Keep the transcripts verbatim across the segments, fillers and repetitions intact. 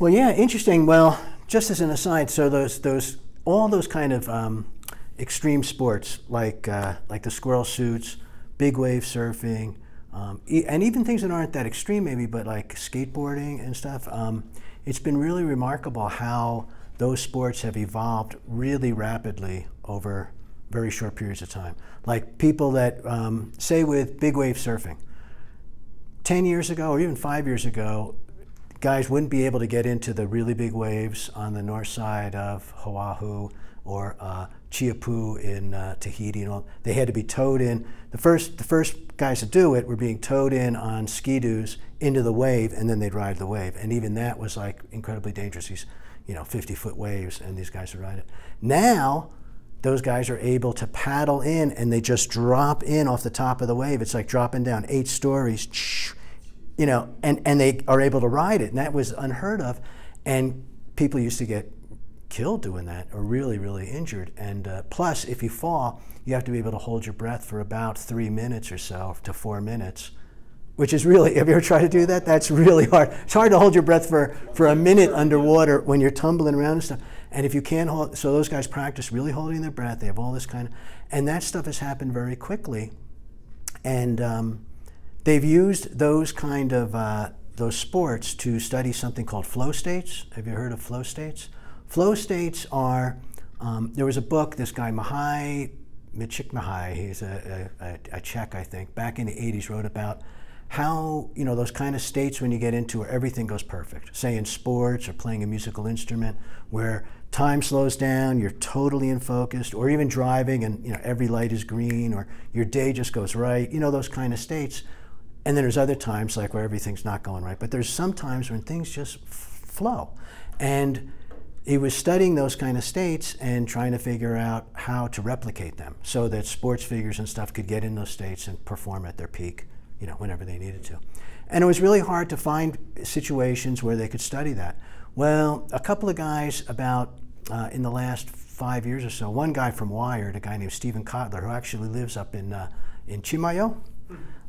Well, yeah, interesting. Well, just as an aside, so those those all those kind of um, extreme sports like uh, like the squirrel suits, big wave surfing, um, e and even things that aren't that extreme maybe, but like skateboarding and stuff. Um, it's been really remarkable how those sports have evolved really rapidly over very short periods of time. Like people that um, say with big wave surfing, ten years ago or even five years ago, guys wouldn't be able to get into the really big waves on the north side of Oahu or uh, Chiapu in uh, Tahiti and all. They had to be towed in. The first, the first guys to do it were being towed in on ski-doos into the wave, and then they'd ride the wave. And even that was like incredibly dangerous. These, you know, fifty-foot waves, and these guys would ride it. Now, those guys are able to paddle in, and they just drop in off the top of the wave. It's like dropping down eight stories, you know, and, and they are able to ride it. And that was unheard of. And people used to get killed doing that or really, really injured. And uh, plus, if you fall, you have to be able to hold your breath for about three minutes or so to four minutes. Which is really, have you ever tried to do that? That's really hard. It's hard to hold your breath for, for a minute underwater when you're tumbling around and stuff. And if you can't hold, so those guys practice really holding their breath. They have all this kind of, and that stuff has happened very quickly. And um, they've used those kind of, uh, those sports to study something called flow states. Have you heard of flow states? Flow states are, um, there was a book, this guy, Mihaly Csikszentmihalyi, he's a, a, a Czech, I think, back in the eighties wrote about how, you know, those kind of states when you get into where everything goes perfect, say in sports or playing a musical instrument, where time slows down, you're totally in focused, or even driving and, you know, every light is green, or your day just goes right, you know, those kind of states. And then there's other times like where everything's not going right, but there's some times when things just flow. And he was studying those kind of states and trying to figure out how to replicate them so that sports figures and stuff could get in those states and perform at their peak, you know, whenever they needed to. And it was really hard to find situations where they could study that. Well, a couple of guys about, uh, in the last five years or so, one guy from Wired, a guy named Stephen Kotler, who actually lives up in, uh, in Chimayo,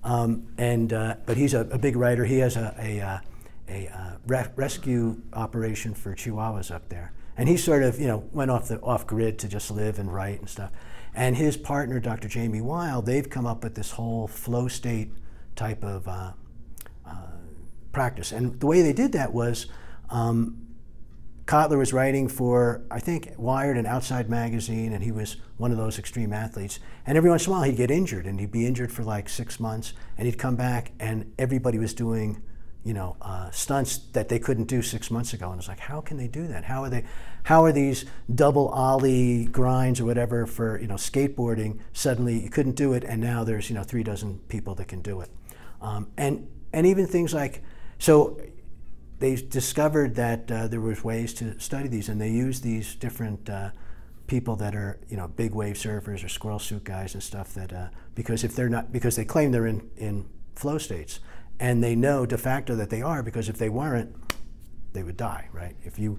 um, and, uh, but he's a, a big writer. He has a, a, a, a, a re rescue operation for Chihuahuas up there. And he sort of, you know, went off the off grid to just live and write and stuff. And his partner, Doctor Jamie Weil, they've come up with this whole flow state type of uh, uh, practice. And the way they did that was, um, Kotler was writing for, I think, Wired and Outside Magazine, and he was one of those extreme athletes. And every once in a while he'd get injured, and he'd be injured for like six months, and he'd come back, and everybody was doing, you know, uh, stunts that they couldn't do six months ago. And it's like, how can they do that? How are they, how are these double ollie grinds or whatever for, you know, skateboarding, suddenly you couldn't do it, and now there's, you know, three dozen people that can do it. Um, and, and even things like, so they discovered that uh, there was ways to study these, and they used these different uh, people that are, you know, big wave surfers or squirrel suit guys and stuff that, uh, because if they're not, because they claim they're in, in flow states, and they know de facto that they are, because if they weren't, they would die, right? If you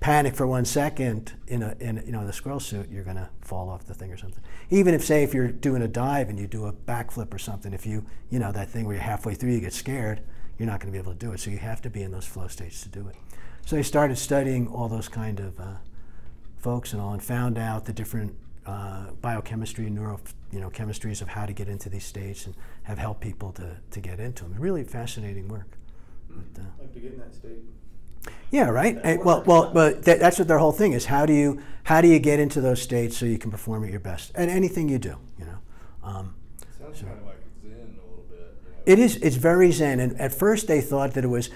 panic for one second in a, in, you know, the squirrel suit, you're gonna fall off the thing or something. Even if, say, if you're doing a dive and you do a backflip or something, if you, you know, that thing where you're halfway through, you get scared, you're not gonna be able to do it. So you have to be in those flow states to do it. So they started studying all those kind of uh, folks and all, and found out the different uh, biochemistry and neuro, you know, chemistries of how to get into these states, and have helped people to, to get into them. Really fascinating work. But, uh, like to get in that state. Yeah, right. And, well, well, but th that's what their whole thing is. How do you how do you get into those states so you can perform at your best at anything you do? You know. Um, it sounds so. Kind of like Zen a little bit. You know. It is. It's very Zen. And at first they thought that it was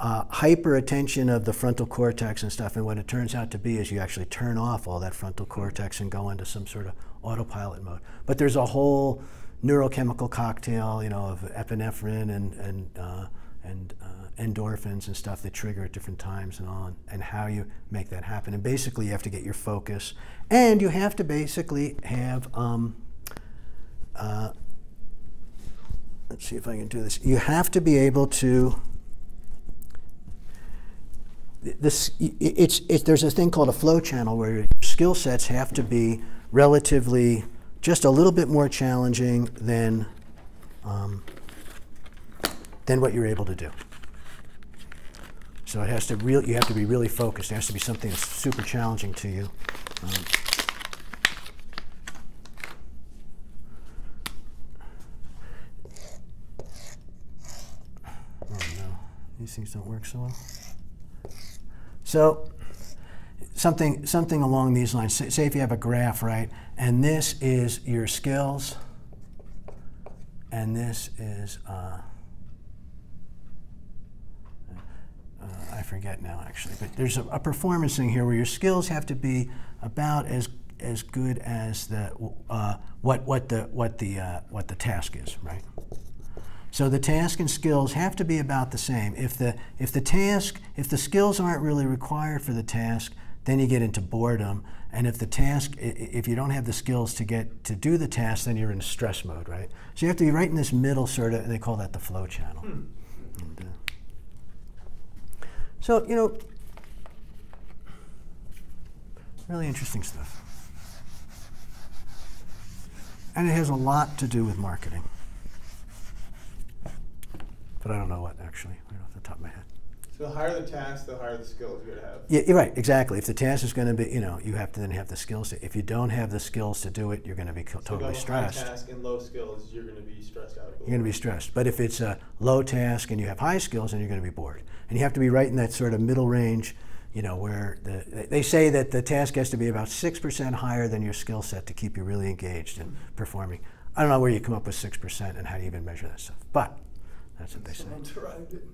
uh, hyper attention of the frontal cortex and stuff. And what it turns out to be is you actually turn off all that frontal cortex and go into some sort of autopilot mode. But there's a whole neurochemical cocktail, you know, of epinephrine and and uh, and uh, endorphins and stuff that trigger at different times and on, and how you make that happen. And basically you have to get your focus, and you have to basically have, um, uh, let's see if I can do this. You have to be able to, this, it's, it, there's a thing called a flow channel where your skill sets have to be relatively just a little bit more challenging than, um, than what you're able to do. So it has to real, you have to be really focused. It has to be something that's super challenging to you. Um, oh no, these things don't work so well. So something, something along these lines. Say, say if you have a graph, right? And this is your skills, and this is, uh, uh, I forget now actually, but there's a, a performance thing here where your skills have to be about as as good as the uh, what what the what the uh, what the task is, right? So the task and skills have to be about the same. If the if the task if the skills aren't really required for the task, then you get into boredom. And if the task, if you don't have the skills to get to do the task, then you're in stress mode, right? So you have to be right in this middle sort of, and they call that the flow channel. Hmm. And, uh, so, you know, really interesting stuff. And it has a lot to do with marketing. But I don't know what, actually, right off the top of my head. So the higher the task, the higher the skills you would have. Yeah, you're right, exactly. If the task is going to be, you know, you have to then have the skills. If you don't have the skills to do it, you're going to be so totally stressed. High task and low skills, you're going to be stressed out. You're going to be stressed. But if it's a low task and you have high skills, then you're going to be bored. And you have to be right in that sort of middle range, you know, where the, they say that the task has to be about six percent higher than your skill set to keep you really engaged and mm-hmm. performing. I don't know where you come up with six percent and how do you even measure that stuff. But that's what they say. Someone derived it.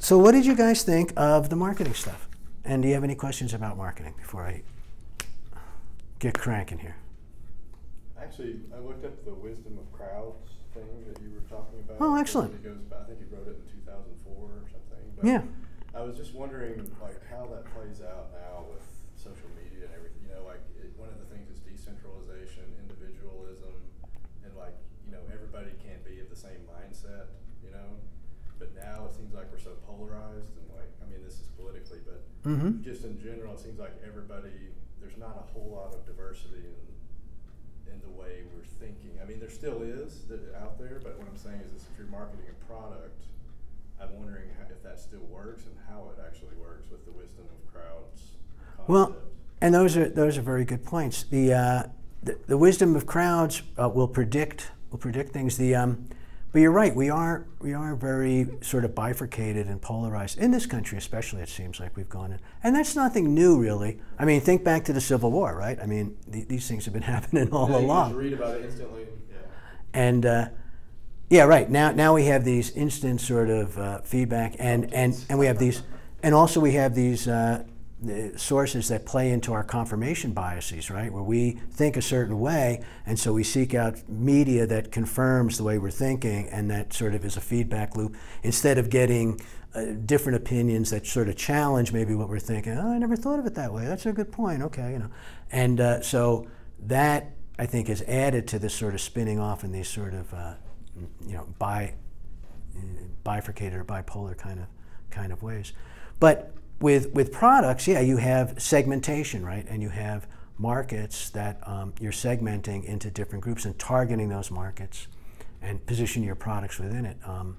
So what did you guys think of the marketing stuff? And do you have any questions about marketing before I get cranking here? Actually, I looked up the wisdom of crowds thing that you were talking about. Oh, excellent. It goes by, I think you wrote it in two thousand four or something. But yeah. I was just wondering like how that plays out now with social media and everything. You know, like it, one of the things is decentralization, individualism, and like, you know, everybody can't be of the same mindset, you know? But now it seems like we're so polarized and like, I mean, this is politically, but mm-hmm. just in general, it seems like everybody, there's not a whole lot of diversity in, in the way we're thinking. I mean, there still is that out there, but what I'm saying is this, if you're marketing a product, I'm wondering how, if that still works and how it actually works with the wisdom of crowds concept. Well, and those are, those are very good points. The, uh, the, the wisdom of crowds uh, will predict, will predict things. The, um, But you're right, we are, we are very sort of bifurcated and polarized. In this country especially, it seems like we've gone in. And that's nothing new, really. I mean, think back to the Civil War, right? I mean, th these things have been happening all yeah, along. You just read about it instantly. Yeah. And, uh, yeah, right. Now, now we have these instant sort of uh, feedback, and, and, and we have these, and also we have these uh, sources that play into our confirmation biases, right? Where we think a certain way, and so we seek out media that confirms the way we're thinking, and that sort of is a feedback loop. Instead of getting uh, different opinions that sort of challenge maybe what we're thinking, oh, I never thought of it that way, that's a good point, okay, you know. And uh, so that, I think, is added to this sort of spinning off in these sort of, uh, you know, bi bifurcated or bipolar kind of, kind of ways. But With, with products, yeah, you have segmentation, right? And you have markets that um, you're segmenting into different groups and targeting those markets and position your products within it. Um,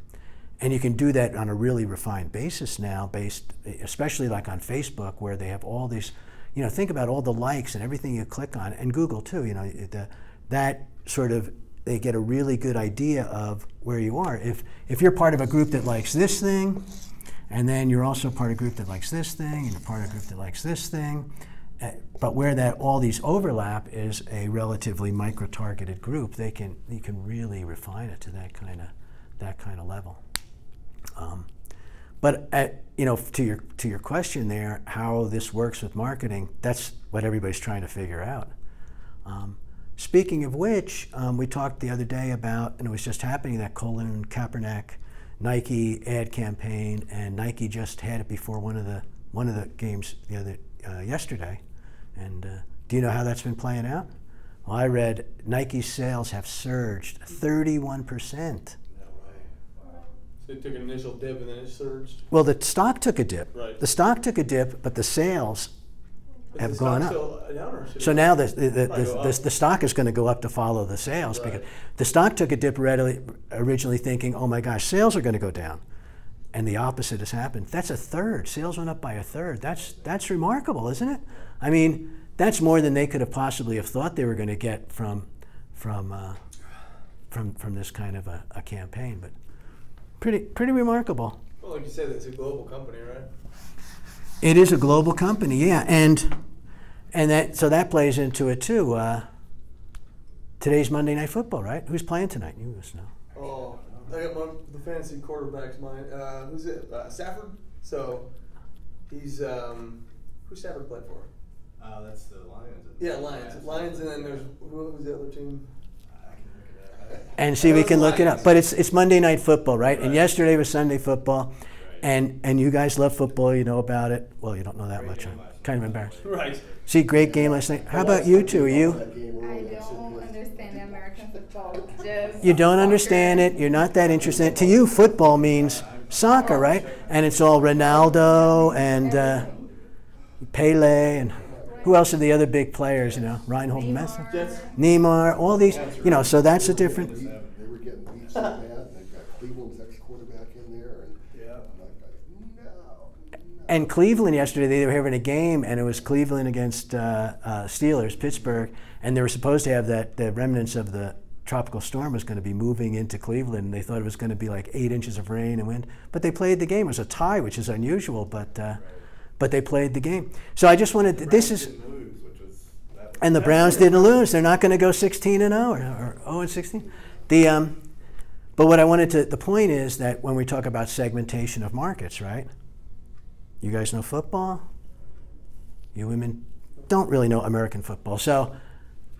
and you can do that on a really refined basis now, based especially like on Facebook, where they have all these, you know, think about all the likes and everything you click on, and Google too, you know, the, that sort of, they get a really good idea of where you are. If, if you're part of a group that likes this thing, and then you're also part of a group that likes this thing, and you're part of a group that likes this thing. Uh, but where that all these overlap is a relatively micro-targeted group, they can you can really refine it to that kind of that kind of level. Um, but at, you know, to your to your question there, how this works with marketing, that's what everybody's trying to figure out. Um, speaking of which, um, we talked the other day about, and it was just happening, that Colin Kaepernick Nike ad campaign, and Nike just had it before one of the one of the games the other uh, yesterday. And uh, do you know how that's been playing out? Well, I read Nike's sales have surged thirty-one percent. No way! So it took an initial dip and then it surged. Well, the stock took a dip. Right. The stock took a dip, but the sales But have gone up. Down, so now the the, the, the, the stock is going to go up to follow the sales, right. Because the stock took a dip readily, originally thinking, oh my gosh, sales are going to go down. And the opposite has happened. That's a third. Sales went up by a third. That's, that's remarkable, isn't it? I mean, that's more than they could have possibly have thought they were going to get from, from, uh, from, from this kind of a, a campaign. But pretty, pretty remarkable. Well, like you said, it's a global company, right? It is a global company, yeah, and and that so that plays into it too. Uh, today's Monday Night Football, right? Who's playing tonight? You must know. Oh, I got one, the fantasy quarterback's mine. Uh, who's it? Uh, Stafford. So he's um, who's Stafford played for? Uh, that's the Lions. Yeah, Lions. Lions, and then there's who was the other team? I can look it up. And see, we can look it up. But it's it's Monday Night Football, right? right? And yesterday was Sunday Football. And and you guys love football, you know about it. Well, you don't know that great much. I'm kind of embarrassed. Right. See, great game last night. How about you two? Are you? I don't understand American football. Just you don't understand it. You're not that interested. To you, football means soccer, right? And it's all Ronaldo and uh, Pele and who else are the other big players? You know, Reinhold Messner, Neymar, all these. You know, so that's a different. They were getting beat so bad. They've got Cleveland's ex-quarterback in there. And Cleveland yesterday, they were having a game, and it was Cleveland against uh, uh, Steelers, Pittsburgh, and they were supposed to have that the remnants of the tropical storm was going to be moving into Cleveland. They thought it was going to be like eight inches of rain and wind, but they played the game. It was a tie, which is unusual, but uh, right. but they played the game. So I just wanted to, this is, didn't lose, which was, that was and the Browns didn't lose. They're not going to go sixteen and oh or oh and sixteen. The um, but what I wanted to the point is that when we talk about segmentation of markets, right? You guys know football. You women don't really know American football. So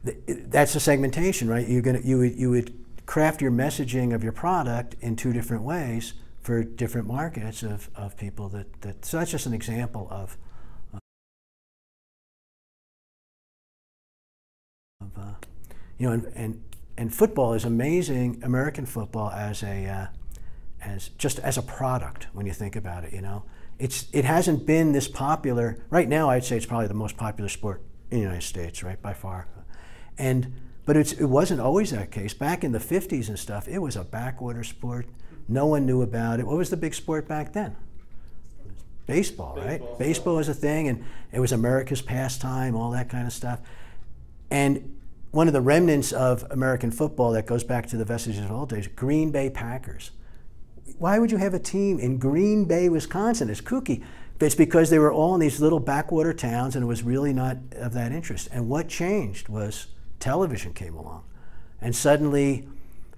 th that's the segmentation, right? You're gonna, you, would, you would craft your messaging of your product in two different ways for different markets of, of people. That, that, so that's just an example of, uh, of uh, you know, and, and, and football is amazing, American football as a, uh, as just as a product when you think about it, you know. It's, it hasn't been this popular. Right now, I'd say it's probably the most popular sport in the United States, right, by far. And, but it's, it wasn't always that case. Back in the fifties and stuff, it was a backwater sport. No one knew about it. What was the big sport back then? Baseball, right? Baseball, Baseball was a thing, and it was America's pastime, all that kind of stuff. And one of the remnants of American football that goes back to the vestiges of old days, Green Bay Packers. Why would you have a team in Green Bay, Wisconsin? It's kooky. It's because they were all in these little backwater towns and it was really not of that interest. And what changed was television came along. And suddenly,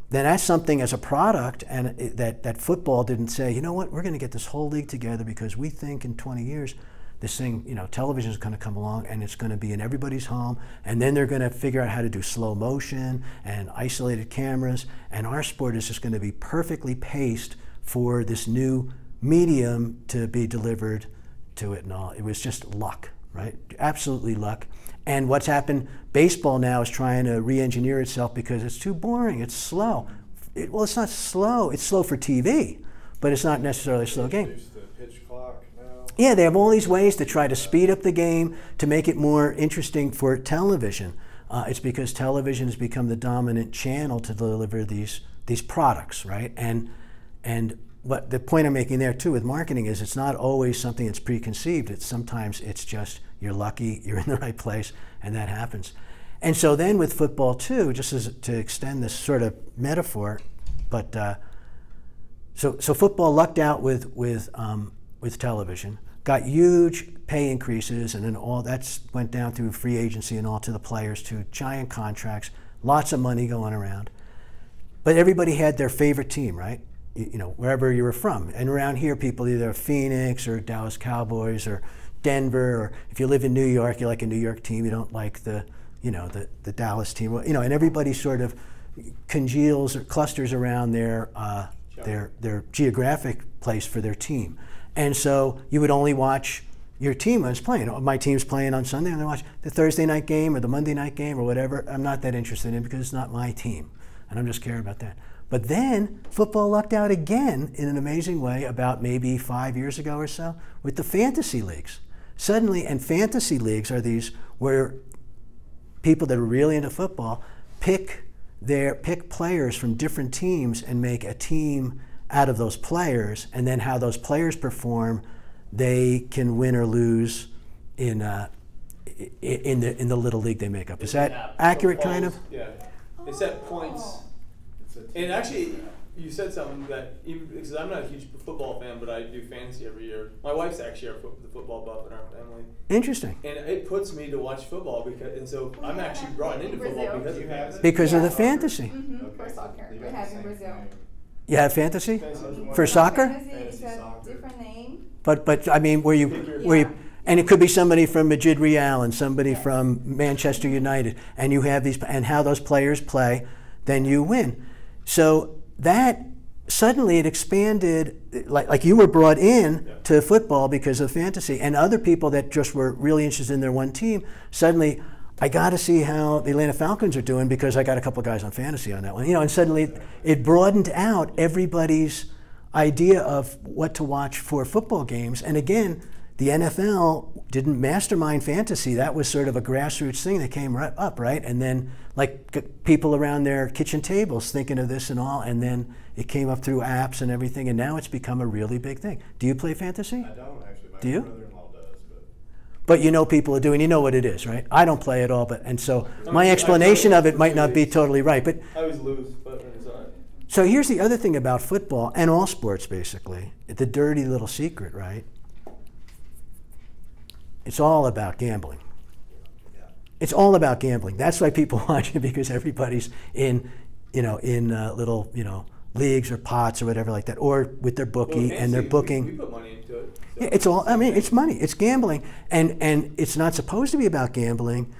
then that's something as a product and it, that, that football didn't say, you know what, we're going to get this whole league together because we think in twenty years this thing, you know, television is going to come along and it's going to be in everybody's home and then they're going to figure out how to do slow motion and isolated cameras and our sport is just going to be perfectly paced for this new medium to be delivered to it and all. It was just luck, right? Absolutely luck. And what's happened, baseball now is trying to re-engineer itself because it's too boring, it's slow. It, well, it's not slow, it's slow for T V, but it's not necessarily a slow game. Yeah, they have all these ways to try to speed up the game to make it more interesting for television. Uh, it's because television has become the dominant channel to deliver these these products, right? And and what the point I'm making there too with marketing is it's not always something that's preconceived. It's sometimes it's just you're lucky, you're in the right place, and that happens. And so then with football too, just as to extend this sort of metaphor, but uh, so so football lucked out with with um, with television. Got huge pay increases, and then all that went down through free agency and all to the players, to giant contracts, lots of money going around. But everybody had their favorite team, right? You, you know, wherever you were from. And around here, people either Phoenix or Dallas Cowboys or Denver, or if you live in New York, you like a New York team. You don't like the, you know, the the Dallas team. You know, and everybody sort of congeals or clusters around their uh, their their geographic place for their team. And so you would only watch your team when it's playing. My team's playing on Sunday, and I watch the Thursday night game or the Monday night game or whatever. I'm not that interested in because it's not my team, and I'm just caring about that. But then football lucked out again in an amazing way about maybe five years ago or so with the fantasy leagues. Suddenly, and fantasy leagues are these where people that are really into football pick their pick players from different teams and make a team out of those players, and then how those players perform, they can win or lose in uh, in the in the little league they make up. Is that accurate, kind of? Yeah, they set points. And actually, you said something that, because I'm not a huge football fan, but I do fantasy every year. My wife's actually our fo the football buff in our family. Interesting. And it puts me to watch football, because, and so I'm actually brought into football because you have because of the fantasy. Mm-hmm. For soccer, we have in Brazil. You have fantasy for soccer. Fantasy is a different name. But but I mean, were you were you, and it could be somebody from Madrid Real and somebody from Manchester United, and you have these and how those players play, then you win. So that suddenly it expanded, like, like you were brought in yeah. to football because of fantasy, and other people that just were really interested in their one team, suddenly I got to see how the Atlanta Falcons are doing because I got a couple of guys on fantasy on that one. You know, and suddenly it broadened out everybody's idea of what to watch for football games. And again, the N F L didn't mastermind fantasy. That was sort of a grassroots thing that came right up, right? And then like people around their kitchen tables thinking of this and all, and then it came up through apps and everything, and now it's become a really big thing. Do you play fantasy? I don't, actually. My do you? Brother-in-law does, but. But you know people are doing, you know what it is, right? I don't play at all, but, and so I my mean, explanation of it might not be totally right, but. I always lose, but it's all right. So here's the other thing about football, and all sports basically, the dirty little secret, right? It's all about gambling. It's all about gambling. That's why people watch it, because everybody's in, you know, in uh, little, you know, leagues or pots or whatever like that, or with their bookie, well, and they're booking. We, we put money into it. So yeah, it's all. I mean, it's money. It's gambling, and and it's not supposed to be about gambling,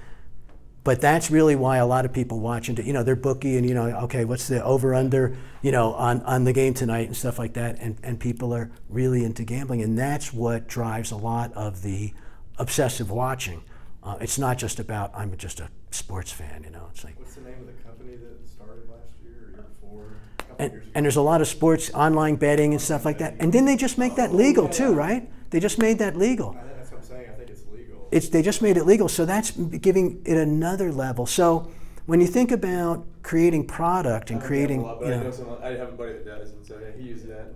but that's really why a lot of people watch it. You know, their bookie, and you know, okay, what's the over under, you know, on on the game tonight and stuff like that, and and people are really into gambling, and that's what drives a lot of the obsessive watching. Uh, it's not just about, I'm just a sports fan, you know. It's like, what's the name of the company that started last year or year before? And, years ago? And there's a lot of sports, online betting and stuff like that. And then they just make that legal oh, yeah. too, right? They just made that legal. I, that's what I'm saying. I think it's legal. It's, they just made it legal. So that's giving it another level. So when you think about creating product and I creating, lot, you know, I, know someone, I have a buddy that does, and so yeah, he uses that.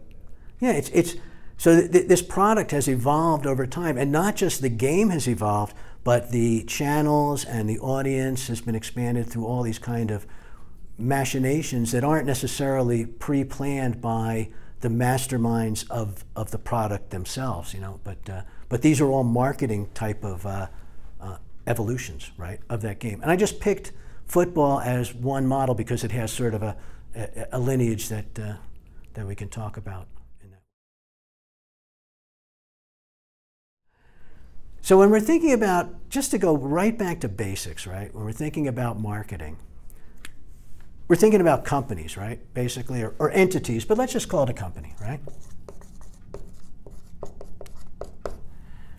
Yeah, it's it's. So th this product has evolved over time, and not just the game has evolved, but the channels and the audience has been expanded through all these kind of machinations that aren't necessarily pre-planned by the masterminds of, of the product themselves, you know. But uh, but these are all marketing type of uh, uh, evolutions, right, of that game. And I just picked football as one model because it has sort of a, a, a lineage that uh, that we can talk about. So when we're thinking about, just to go right back to basics, right? When we're thinking about marketing, we're thinking about companies, right? Basically, or, or entities, but let's just call it a company, right?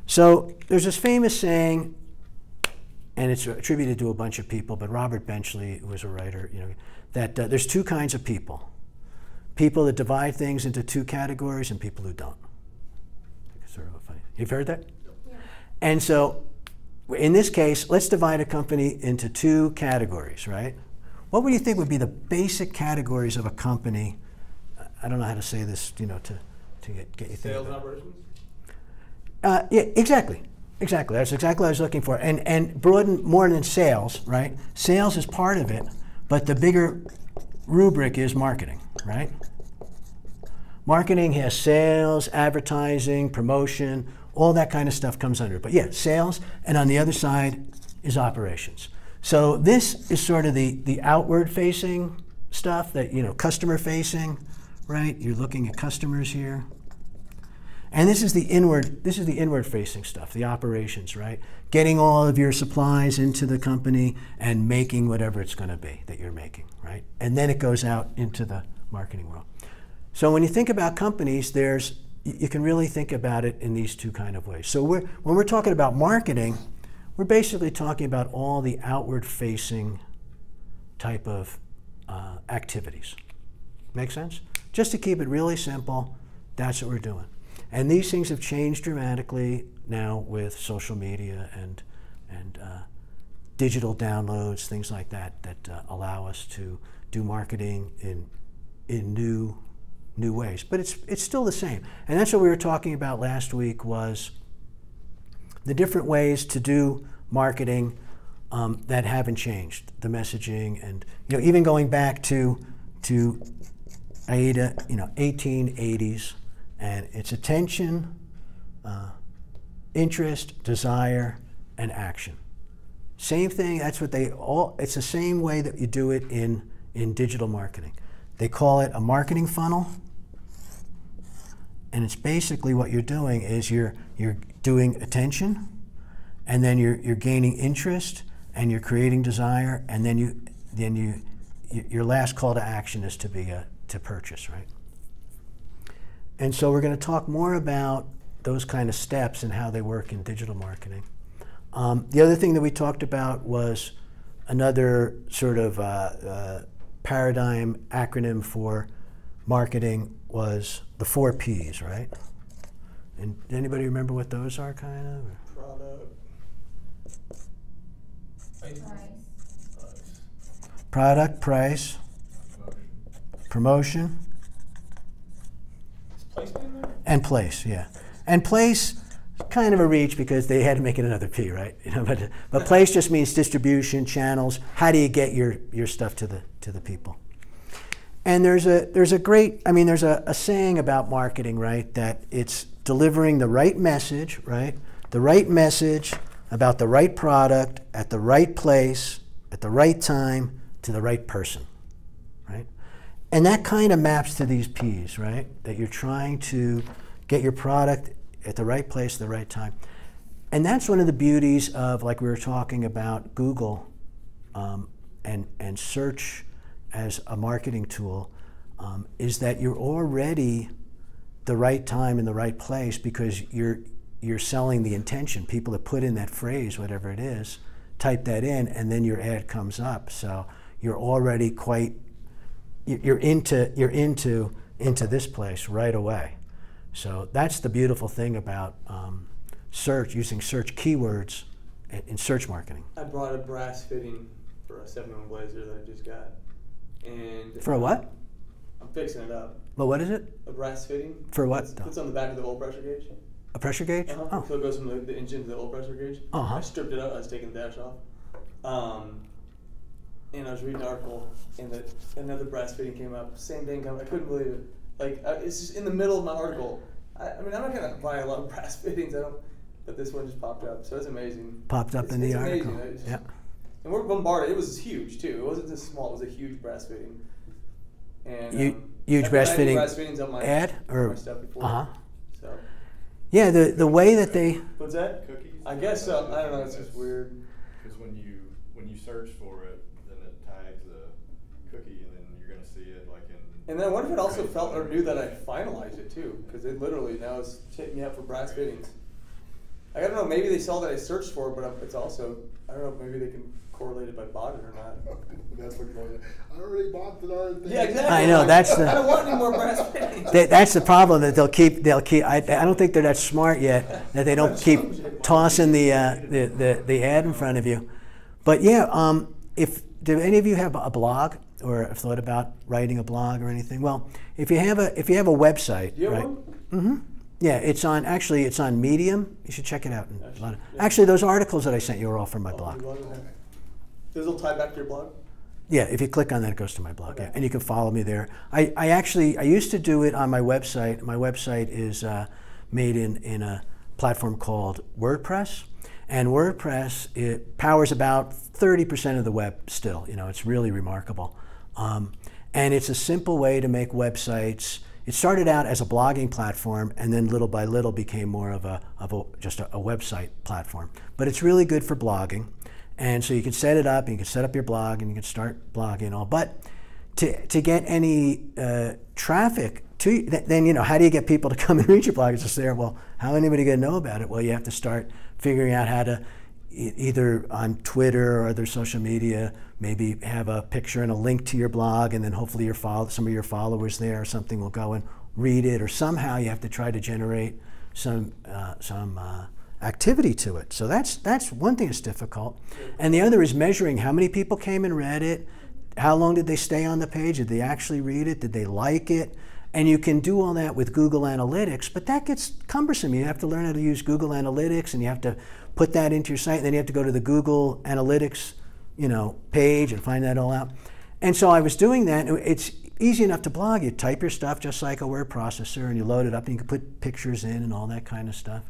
So there's this famous saying, and it's attributed to a bunch of people, but Robert Benchley, who was a writer, you know, that uh, there's two kinds of people. People that divide things into two categories and people who don't. It's sort of a funny, you've heard that? And so, in this case, let's divide a company into two categories, right? What would you think would be the basic categories of a company? I don't know how to say this, you know, to, to get, get you thinking. Sales and operations? Uh, yeah, exactly. Exactly. That's exactly what I was looking for. And, and broaden more than sales, right? Sales is part of it, but the bigger rubric is marketing, right? Marketing has sales, advertising, promotion, all that kind of stuff comes under it. But yeah, sales, and on the other side is operations. So this is sort of the, the outward-facing stuff that, you know, customer-facing, right? You're looking at customers here. And this is the inward, this is the inward-facing stuff, the operations, right? Getting all of your supplies into the company and making whatever it's going to be that you're making, right? And then it goes out into the marketing world. So when you think about companies, there's you can really think about it in these two kind of ways. So we're, when we're talking about marketing, we're basically talking about all the outward-facing type of uh, activities. Make sense? Just to keep it really simple, that's what we're doing. And these things have changed dramatically now with social media and and uh, digital downloads, things like that, that uh, allow us to do marketing in in new new ways. But it's it's still the same, and that's what we were talking about last week, was the different ways to do marketing um, that haven't changed. The messaging, and you know, even going back to to AIDA, you know, eighteen eighties, and it's attention, uh, interest, desire, and action. Same thing. That's what they all. It's the same way that you do it in in digital marketing. They call it a marketing funnel, and it's basically what you're doing is you're you're doing attention, and then you're you're gaining interest, and you're creating desire, and then you then you your last call to action is to be a to purchase, right? And so we're going to talk more about those kind of steps and how they work in digital marketing. Um, the other thing that we talked about was another sort of uh, uh, paradigm acronym for marketing was the four P's, right? And anybody remember what those are, kind of? Or? Product. Price. Product, price. Promotion. Is place down there? And place, yeah. And place, kind of a reach because they had to make it another P, right? You know, but but place just means distribution channels. How do you get your your stuff to the to the people? And there's a there's a great, I mean, there's a, a saying about marketing, right? That it's delivering the right message, right? The right message about the right product at the right place at the right time to the right person, right? And that kind of maps to these P's, right? That you're trying to get your product at the right place at the right time. And that's one of the beauties of, like we were talking about, Google um, and, and search as a marketing tool, um, is that you're already the right time in the right place because you're, you're selling the intention. People that put in that phrase, whatever it is, type that in, and then your ad comes up. So you're already quite, you're into, you're into, into this place right away. So that's the beautiful thing about um, search, using search keywords in, in search marketing. I brought a brass fitting for a seven oh one blazer that I just got. And for a what? I'm fixing it up. Well, what is it? A brass fitting. For what? It's, it's on the back of the oil pressure gauge. A pressure gauge? Uh-huh. Oh. So it goes from the, the engine to the oil pressure gauge. Uh-huh. I stripped it up. I was taking the dash off. Um, and I was reading an article, and the, another brass fitting came up. Same thing. I couldn't believe it. Like, uh, it's just in the middle of my article. I, I mean, I'm not going to buy a lot of brass fittings, I don't, but this one just popped up, so it's amazing. Popped up it's, in it's the amazing. article. It's just, yeah. And we're bombarded. It was huge, too. It wasn't just small. It was a huge brass fitting. And, you, um, huge brass fitting brass fittings on my, ad? Or, my stuff before. Uh-huh. So. Yeah, the, the way that they... What's that? Cookies? I guess so. I don't know. It's just weird. Because when you, when you search for it, then it tags a cookie, and then you're going to see it like in... And then I wonder if it also felt or knew that I finalized it too, because it literally now is hitting me up for brass fittings. I don't know, maybe they saw that I searched for it, but it's also, I don't know, maybe they can correlate it if I bought it or not. That's what going on. I already bought the darn thing. Yeah, exactly. I know, that's the. I don't want any more brass fittings. That, that's the problem that they'll keep, they'll keep, I, I don't think they're that smart yet, that they don't keep tossing the, uh, the, the, the ad in front of you. But yeah, um, if, do any of you have a blog? Or have thought about writing a blog or anything? Well, if you have a if you have a website, you right? Mm-hmm. Yeah, it's on. Actually, it's on Medium. You should check it out. Actually, a lot of, yeah. actually those articles that I sent you are all from my oh, blog. Those will tie back to your blog. Yeah, if you click on that, it goes to my blog. Okay. Yeah, and you can follow me there. I, I actually I used to do it on my website. My website is uh, made in in a platform called WordPress. And WordPress, it powers about thirty percent of the web still. You know, it's really remarkable. Um, and it's a simple way to make websites. It started out as a blogging platform, and then little by little became more of a, of a just a, a website platform. But it's really good for blogging, and so you can set it up, and you can set up your blog, and you can start blogging and all. But to to get any uh, traffic to th then you know how do you get people to come and read your blog? It's just there. Well, how anybody gonna know about it? Well, you have to start figuring out how to. Either on Twitter or other social media, maybe have a picture and a link to your blog, and then hopefully your follow some of your followers there or something will go and read it, or somehow you have to try to generate some uh, some uh, activity to it. So that's, that's one thing that's difficult. And the other is measuring how many people came and read it, how long did they stay on the page, did they actually read it, did they like it? And you can do all that with Google Analytics, but that gets cumbersome. You have to learn how to use Google Analytics, and you have to put that into your site, and then you have to go to the Google Analytics, you know, page and find that all out. And so I was doing that. It's easy enough to blog. You type your stuff just like a word processor, and you load it up, and you can put pictures in and all that kind of stuff.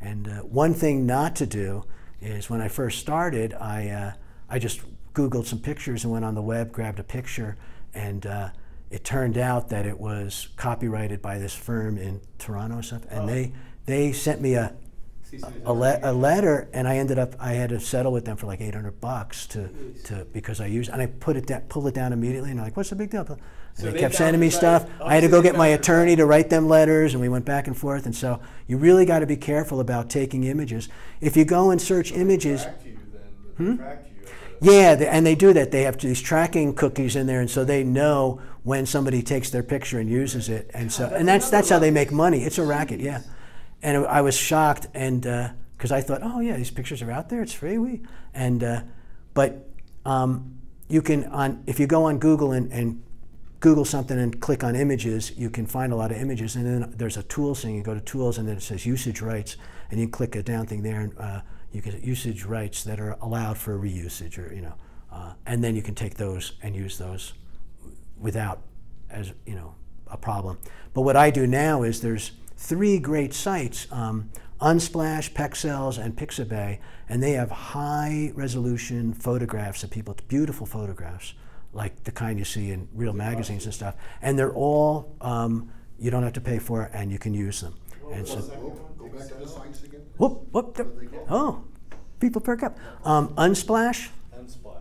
And uh, one thing not to do is when I first started, I, uh, I just Googled some pictures and went on the web, grabbed a picture, and uh, it turned out that it was copyrighted by this firm in Toronto or something, and oh. they they sent me a a, a, le a letter, and I ended up I had to settle with them for like eight hundred bucks to to because I used and I put it that pulled it down immediately, and I'm like, what's the big deal? And so they, they kept sending me stuff. I had to go get my attorney to write them letters, and we went back and forth. And so you really got to be careful about taking images. If you go and search images, hmm? Yeah, they, and they do that. They have these tracking cookies in there, and so they know when somebody takes their picture and uses it, and so and that's that's how they make money. It's a racket, yeah. And I was shocked, and because uh, I thought, oh yeah, these pictures are out there. It's free, we and uh, but um, you can on if you go on Google and, and Google something and click on images, you can find a lot of images, and then there's a tools thing. You go to tools, and then it says usage rights, and you click a down thing there, and uh, you get usage rights that are allowed for reusage, or you know, uh, and then you can take those and use those without, as you know, a problem. But what I do now is there's three great sites: um, Unsplash, Pexels, and Pixabay, and they have high-resolution photographs of people, beautiful photographs, like the kind you see in real magazines and stuff. And they're all um, you don't have to pay for, and you can use them. And so, whoop, whoop, oh, people perk up. Um, Unsplash, Unsplash,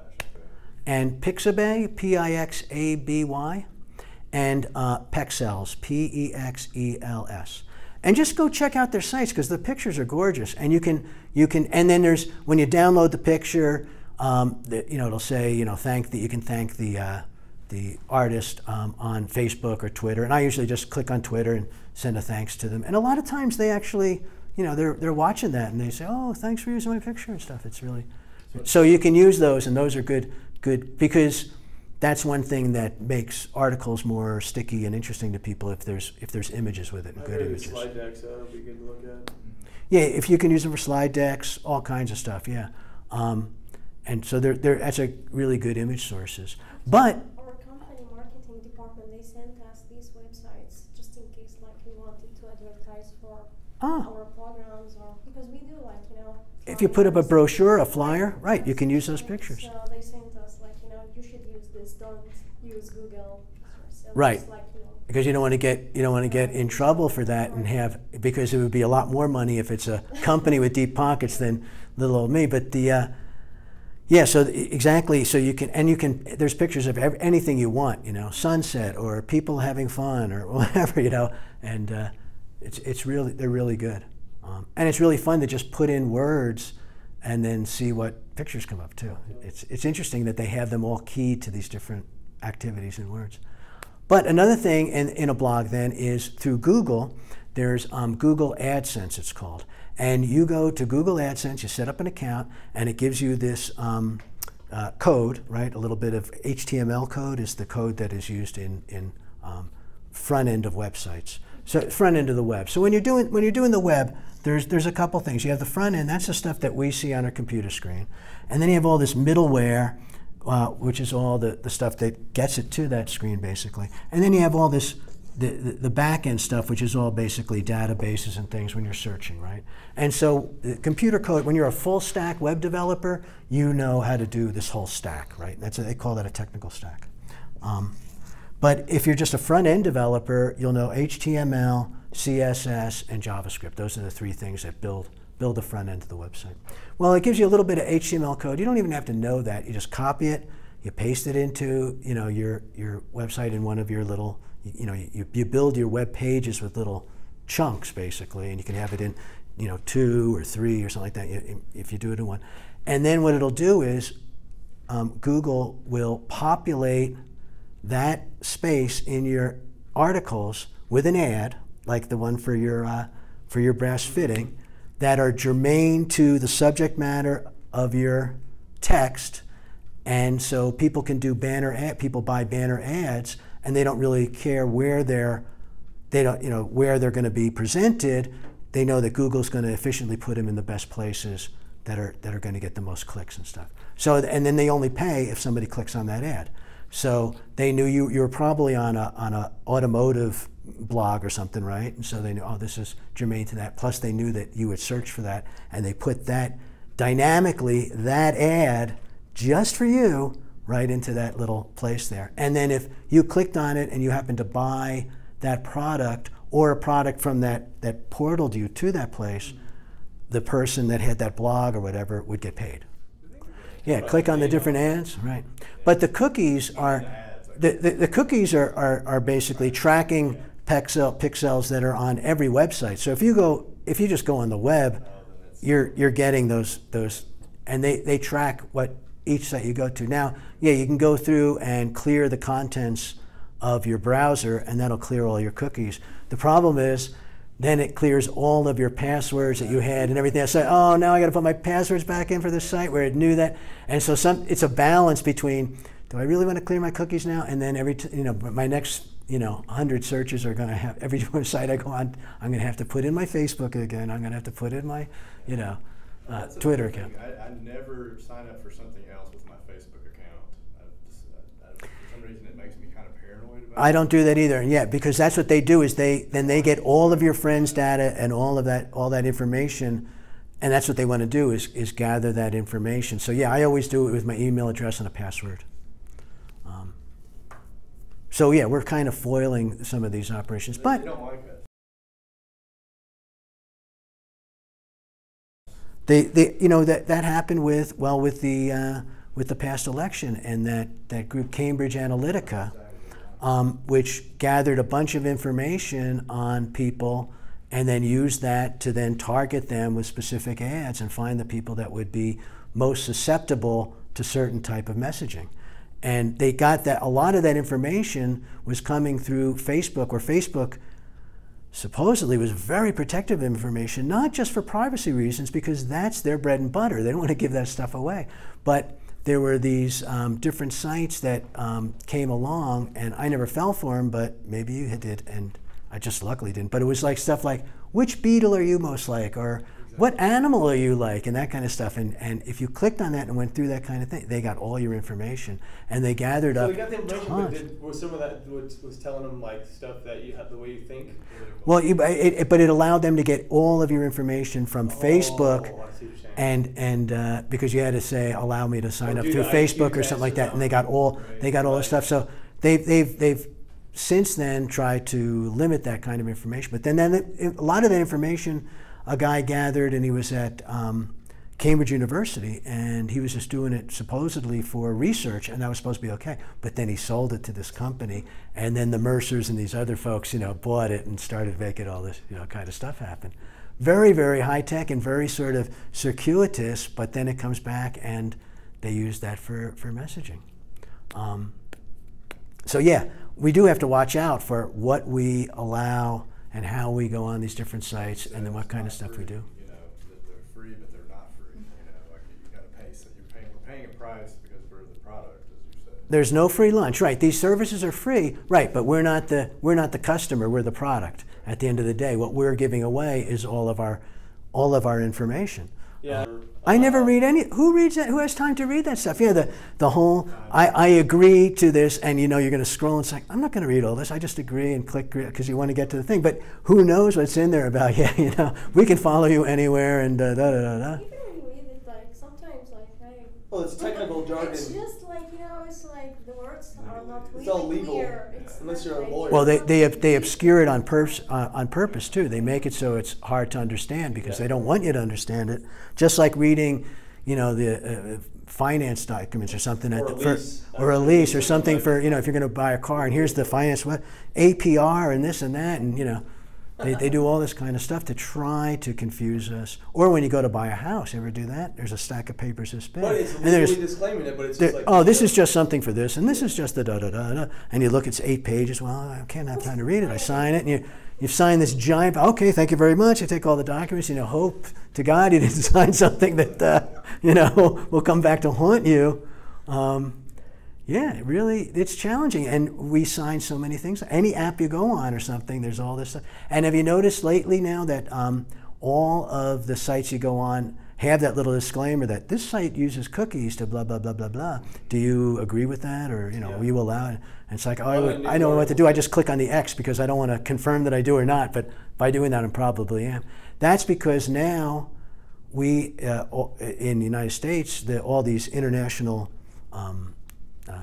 and Pixabay, P I X A B Y, and uh, Pexels, P E X E L S. And just go check out their sites, because the pictures are gorgeous. And you can, you can, and then there's, when you download the picture, um, the, you know, it'll say, you know, thank the, you can thank the, uh, the artist um, on Facebook or Twitter, and I usually just click on Twitter and send a thanks to them. And a lot of times they actually, you know, they're, they're watching that, and they say, oh, thanks for using my picture and stuff. It's really, so you can use those, and those are good, good, because that's one thing that makes articles more sticky and interesting to people if there's, if there's images with it, and I good images. Slide decks, that would be good to look at. Yeah, if you can use them for slide decks, all kinds of stuff, yeah. Um, and so they're, they're, that's a really good image sources. But Ah. Or programs, or because we do, like, you know, if you put up a brochure, a flyer, right, you can use those pictures. So they sent us, like, you know, you should use this, don't use Google. So right, like, you know, because you don't want to get you don't want to get in trouble for that, and have, because it would be a lot more money if it's a company with deep pockets than little old me. But the uh, yeah, so exactly, so you can, and you can, there's pictures of every, anything you want, you know, sunset or people having fun or whatever, you know, and. Uh, It's, it's really, they're really good. Um, and it's really fun to just put in words and then see what pictures come up too. It's, it's interesting that they have them all keyed to these different activities and words. But another thing in, in a blog then is through Google, there's um, Google AdSense, it's called. And you go to Google AdSense, you set up an account, and it gives you this um, uh, code, right? A little bit of H T M L code is the code that is used in, in um, front end of websites. So front end of the web. So when you're doing when you're doing the web, there's there's a couple things. You have the front end. That's the stuff that we see on our computer screen, and then you have all this middleware, uh, which is all the the stuff that gets it to that screen basically. And then you have all this the the, the back end stuff, which is all basically databases and things when you're searching, right? And so the computer code. When you're a full stack web developer, you know how to do this whole stack, right? That's a, they call that a technical stack. Um, But if you're just a front-end developer, you'll know H T M L, C S S, and JavaScript. Those are the three things that build, build the front end of the website. Well, it gives you a little bit of H T M L code. You don't even have to know that. You just copy it, you paste it into, you know, your, your website in one of your little, you, you know, you, you build your web pages with little chunks, basically, and you can have it in, you know, two or three or something like that, you, if you do it in one. And then what it'll do is um, Google will populate that space in your articles with an ad, like the one for your uh, for your brass fitting, that are germane to the subject matter of your text. And so people can do banner ad, people buy banner ads, and they don't really care where they're, they don't, you know, where they're going to be presented. They know that Google's going to efficiently put them in the best places that are that are going to get the most clicks and stuff. So, and then they only pay if somebody clicks on that ad. So they knew you you were probably on a on a automotive blog or something, right? And so they knew, oh, this is germane to that. Plus they knew that you would search for that, and they put that dynamically, that ad just for you, right into that little place there. And then if you clicked on it and you happened to buy that product or a product from that that portaled you to that place, the person that had that blog or whatever would get paid. Yeah, click on the different ads, right? But the cookies are the, the, the cookies are, are are basically tracking Pexel pixels that are on every website. So if you go, if you just go on the web, you're you're getting those those, and they they track what each site you go to. Now, yeah, you can go through and clear the contents of your browser, and that'll clear all your cookies. The problem is, then it clears all of your passwords that you had and everything else. So, oh, now I got to put my passwords back in for this site where it knew that. And so some, it's a balance between, do I really want to clear my cookies now? And then every, t you know, my next, you know, one hundred searches are going to have, every site I go on, I'm going to have to put in my Facebook again. I'm going to have to put in my, you know, uh, Twitter account. I, I never sign up for something else with my Facebook account. I just, I, I, for some reason, it makes me kind of paranoid about it. I don't do that either. Yeah, because that's what they do is they then they get all of your friends' data and all of that all that information, and that's what they want to do is is gather that information. So yeah, I always do it with my email address and a password. Um, so yeah, we're kind of foiling some of these operations, they, but. They don't like it. They, they, you know, that, that happened with, well, with the, uh, with the past election and that, that group Cambridge Analytica, um, which gathered a bunch of information on people and then used that to then target them with specific ads and find the people that would be most susceptible to certain type of messaging. And they got that, a lot of that information was coming through Facebook, or Facebook supposedly was very protective information, not just for privacy reasons, because that's their bread and butter. They don't want to give that stuff away. But there were these um, different sites that um, came along, and I never fell for them, but maybe you did, and I just luckily didn't. But it was like stuff like, which beetle are you most like? Or exactly. What animal are you like? And that kind of stuff. And, and if you clicked on that and went through that kind of thing, they got all your information. And they gathered so up. So they got the information, tons. But did, was some of that was, was telling them like stuff that you have the way you think? Well, you, it, it, but it allowed them to get all of your information from oh, Facebook. Oh, I see what you're saying. And, and uh, because you had to say, allow me to sign oh, up through I, Facebook or something like that. Them. And they got all, right. they got all right. this stuff. So they've, they've, they've since then try to limit that kind of information. But then, then it, a lot of that information a guy gathered, and he was at um, Cambridge University, and he was just doing it supposedly for research, and that was supposed to be okay. But then he sold it to this company, and then the Mercers and these other folks, you know, bought it and started making all this, you know, kind of stuff happen. Very, very high tech and very sort of circuitous, but then it comes back and they use that for, for messaging. Um, so yeah. We do have to watch out for what we allow and how we go on these different sites, and then what kind of stuff we do. You know, they're free, but they're not free. You know, like you got to pay. So you're paying, we're paying a price because we're the product, as you said. There's no free lunch, right? These services are free, right? But we're not the we're not the customer. We're the product. At the end of the day, what we're giving away is all of our all of our information. Yeah. Um, I never read any, who reads that, who has time to read that stuff? Yeah, the, the whole, I, I agree to this, and you know, you're gonna scroll and it's like, I'm not gonna read all this, I just agree and click, because you wanna get to the thing, but who knows what's in there about, yeah, you know, we can follow you anywhere and da da da da. Even when you read it, like, sometimes like, I, well, it's technical jargon. It's just like, you know, it's like, the words are not really it's all legal, clear. It's unless you're a lawyer. Well, they, they, they obscure it on, purpose, uh, on purpose, too. They make it so it's hard to understand because yeah. they don't want you to understand it. Just like reading, you know, the uh, finance documents or something. Or, at the, a, lease. For, or a lease or something for, you know, if you're going to buy a car and here's the finance, what A P R and this and that and, you know. They, they do all this kind of stuff to try to confuse us. Or when you go to buy a house, ever do that? There's a stack of papers this big. But it's legally disclaiming it, but it's just like... Oh, this is just something for this, and this is just the da-da-da-da. And you look, it's eight pages. Well, I can't have time to read it. I sign it, and you, you've signed this giant... Okay, thank you very much. I take all the documents. You know, hope to God you didn't sign something that, uh, you know, will come back to haunt you. Um, Yeah, really, it's challenging, and we sign so many things. Any app you go on or something, there's all this stuff. And have you noticed lately now that um, all of the sites you go on have that little disclaimer that this site uses cookies to blah, blah, blah, blah, blah. Do you agree with that, or you know, yeah. will you allow it? And it's like, oh, I, would, I don't know what to do. I just click on the X because I don't want to confirm that I do or not, but by doing that, I probably am. That's because now we, uh, in the United States, the, all these international um, Uh,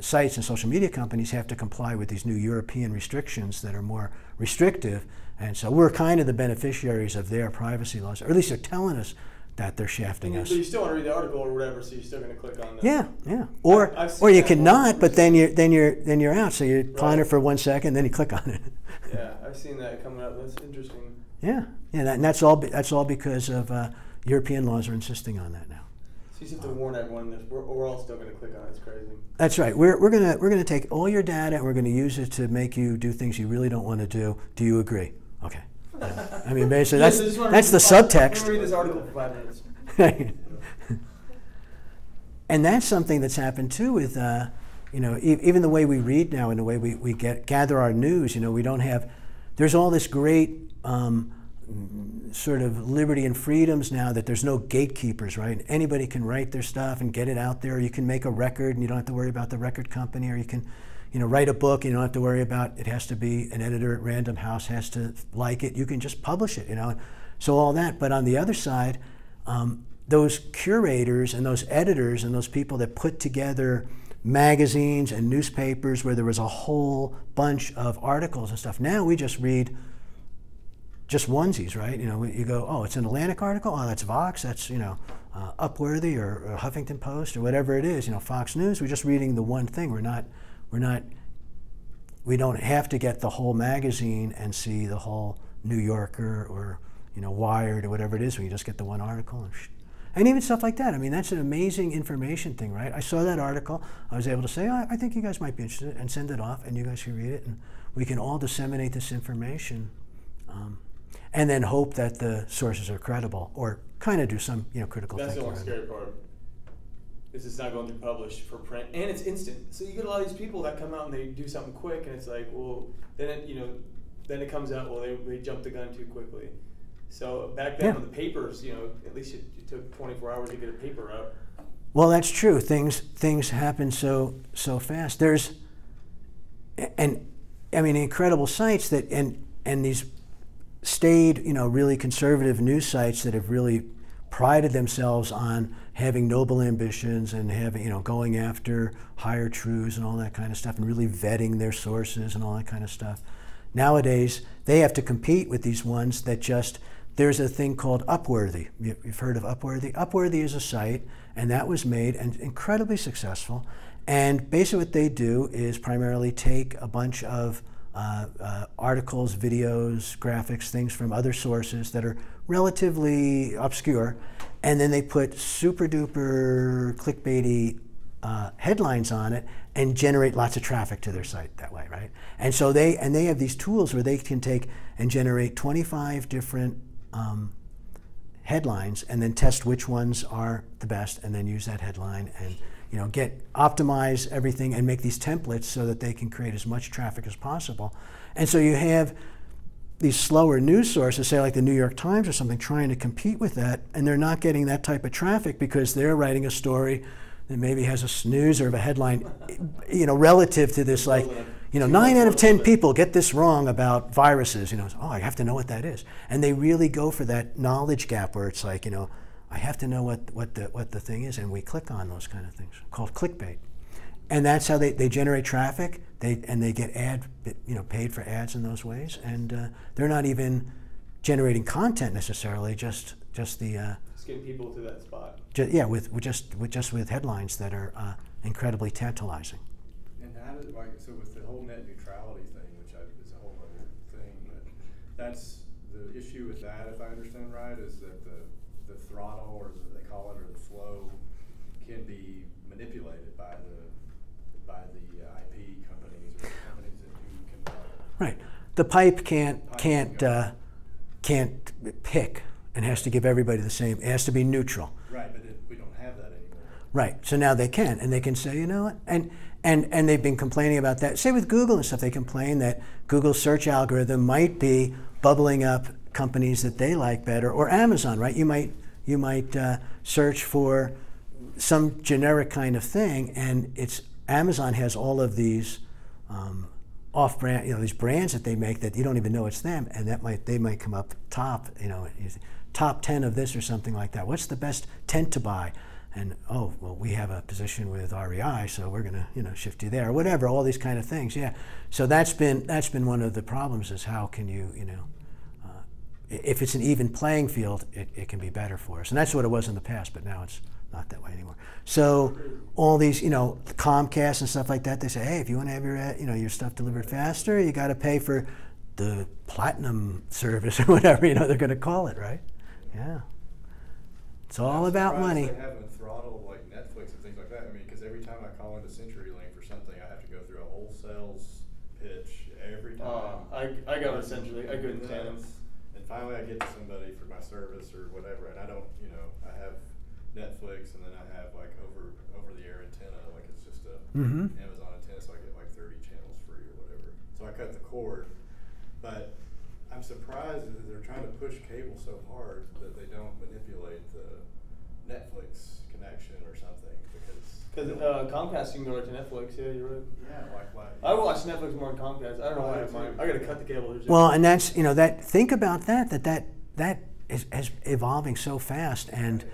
sites and social media companies have to comply with these new European restrictions that are more restrictive, and so we're kind of the beneficiaries of their privacy laws, or at least they're telling us that they're shafting us. So you still want to read the article or whatever, so you're still going to click on that. Yeah, yeah. Or I, or you could not, but then you're then you're then you're out. So you're on it for one second, then you click on it. Yeah, I've seen that coming up. That's interesting. Yeah, yeah, that, and that's all. That's all because of uh, European laws are insisting on that now. You just have to warn everyone that we're, we're all still going to click on it. It's crazy. That's right. We're, we're going we're gonna take all your data and we're going to use it to make you do things you really don't want to do. Do you agree? Okay. Uh, I mean, basically, that's, yes, that's the five, subtext. I'm going to read this article for five minutes. And that's something that's happened, too, with, uh, you know, e even the way we read now and the way we, we get, gather our news. You know, we don't have, there's all this great... Um, sort of liberty and freedoms now that there's no gatekeepers, right? Anybody can write their stuff and get it out there. You can make a record and you don't have to worry about the record company, or you can, you know, write a book and you don't have to worry about it has to be an editor at Random House has to like it. You can just publish it, you know. So all that. But on the other side, um, those curators and those editors and those people that put together magazines and newspapers where there was a whole bunch of articles and stuff. Now we just read just onesies, right? You know, you go, oh, it's an Atlantic article. Oh, that's Vox. That's, you know, uh, Upworthy or, or Huffington Post or whatever it is. You know, Fox News. We're just reading the one thing. We're not, we're not, we don't have to get the whole magazine and see the whole New Yorker or, you know, Wired or whatever it is. We just get the one article, and, and even stuff like that. I mean, that's an amazing information thing, right? I saw that article. I was able to say, oh, I think you guys might be interested, and send it off, and you guys can read it, and we can all disseminate this information. Um, And then hope that the sources are credible, or kind of do some, you know, critical thinking. That's the only scary part. Is it's not going to be published for print, and it's instant. So you get a lot of these people that come out and they do something quick, and it's like, well, then it, you know, then it comes out. Well, they they jumped the gun too quickly. So back then, yeah. on the papers, you know, at least it, it took twenty-four hours to get a paper out. Well, that's true. Things things happen so so fast. There's, and I mean, incredible sites that and and these. Stayed, you know, really conservative news sites that have really prided themselves on having noble ambitions and having, you know, going after higher truths and all that kind of stuff, and really vetting their sources and all that kind of stuff. Nowadays, they have to compete with these ones that just, there's a thing called Upworthy. You've heard of Upworthy? Upworthy is a site, and that was made and incredibly successful. And basically what they do is primarily take a bunch of Uh, uh, articles, videos, graphics, things from other sources that are relatively obscure, and then they put super duper clickbaity uh, headlines on it and generate lots of traffic to their site that way, right? And so they and they have these tools where they can take and generate twenty-five different um, headlines, and then test which ones are the best, and then use that headline and. You know, get optimize everything and make these templates so that they can create as much traffic as possible. And so you have these slower news sources, say like the New York Times or something, trying to compete with that, and they're not getting that type of traffic because they're writing a story that maybe has a snoozer of a headline, you know, relative to this, like, you know, nine out of ten people get this wrong about viruses. You know, oh, I have to know what that is, and they really go for that knowledge gap where it's like, you know. I have to know what, what, the, what the thing is, and we click on those kind of things, called clickbait. And that's how they, they generate traffic, they, and they get ad, you know, paid for ads in those ways, and uh, they're not even generating content necessarily, just, just the... Uh, just getting people to that spot. Ju yeah, with, with just, with just with headlines that are uh, incredibly tantalizing. And how did, like, so with the whole net neutrality thing, which I, is a whole other thing, but that that's the issue with that, if I understand right, is that the the throttle, or as they call it, or the flow, can be manipulated by the by the I P companies or the companies that you can buy. Right. The pipe can't the pipe can't uh, can't pick and has to give everybody the same. It has to be neutral. Right, but it, we don't have that anymore. Right. So now they can, and they can say, you know what, and. And, and they've been complaining about that. Say with Google and stuff, they complain that Google's search algorithm might be bubbling up companies that they like better, or Amazon, right? You might, you might uh, search for some generic kind of thing, and it's Amazon has all of these um, off-brand, you know, these brands that they make that you don't even know it's them, and that might they might come up top, you know, top ten of this or something like that. What's the best tent to buy? And oh, well, we have a position with R E I, so we're going to, you know, shift you there, or whatever. All these kind of things, yeah. So that's been that's been one of the problems, is how can you, you know, uh, if it's an even playing field, it, it can be better for us. And that's what it was in the past, but now it's not that way anymore. So all these, you know, Comcast and stuff like that, they say, hey, if you want to have your, you know, your stuff delivered faster, you got to pay for the platinum service or whatever, you know, they're going to call it, right? Yeah. It's all about money. They haven't throttled like Netflix and things like that. I mean, because every time I call into CenturyLink for something, I have to go through a whole sales pitch every time. Uh, I I got a CenturyLink. I couldn't stand them. And finally, I get to somebody for my service or whatever, and I don't, you know, I have Netflix, and then I have like over over the air antenna, like it's just a mm-hmm. Amazon antenna, so I get like thirty channels free or whatever. So I cut the cord, but. I'm surprised that they're trying to push cable so hard that they don't manipulate the Netflix connection or something, because because uh, Comcast you can go right to Netflix. Yeah, you're right. Yeah, like why? I watch Netflix more than Comcast. I don't know why. why I, I got to cut the cable. There's well, and that's you know that think about that that that that is, is evolving so fast, and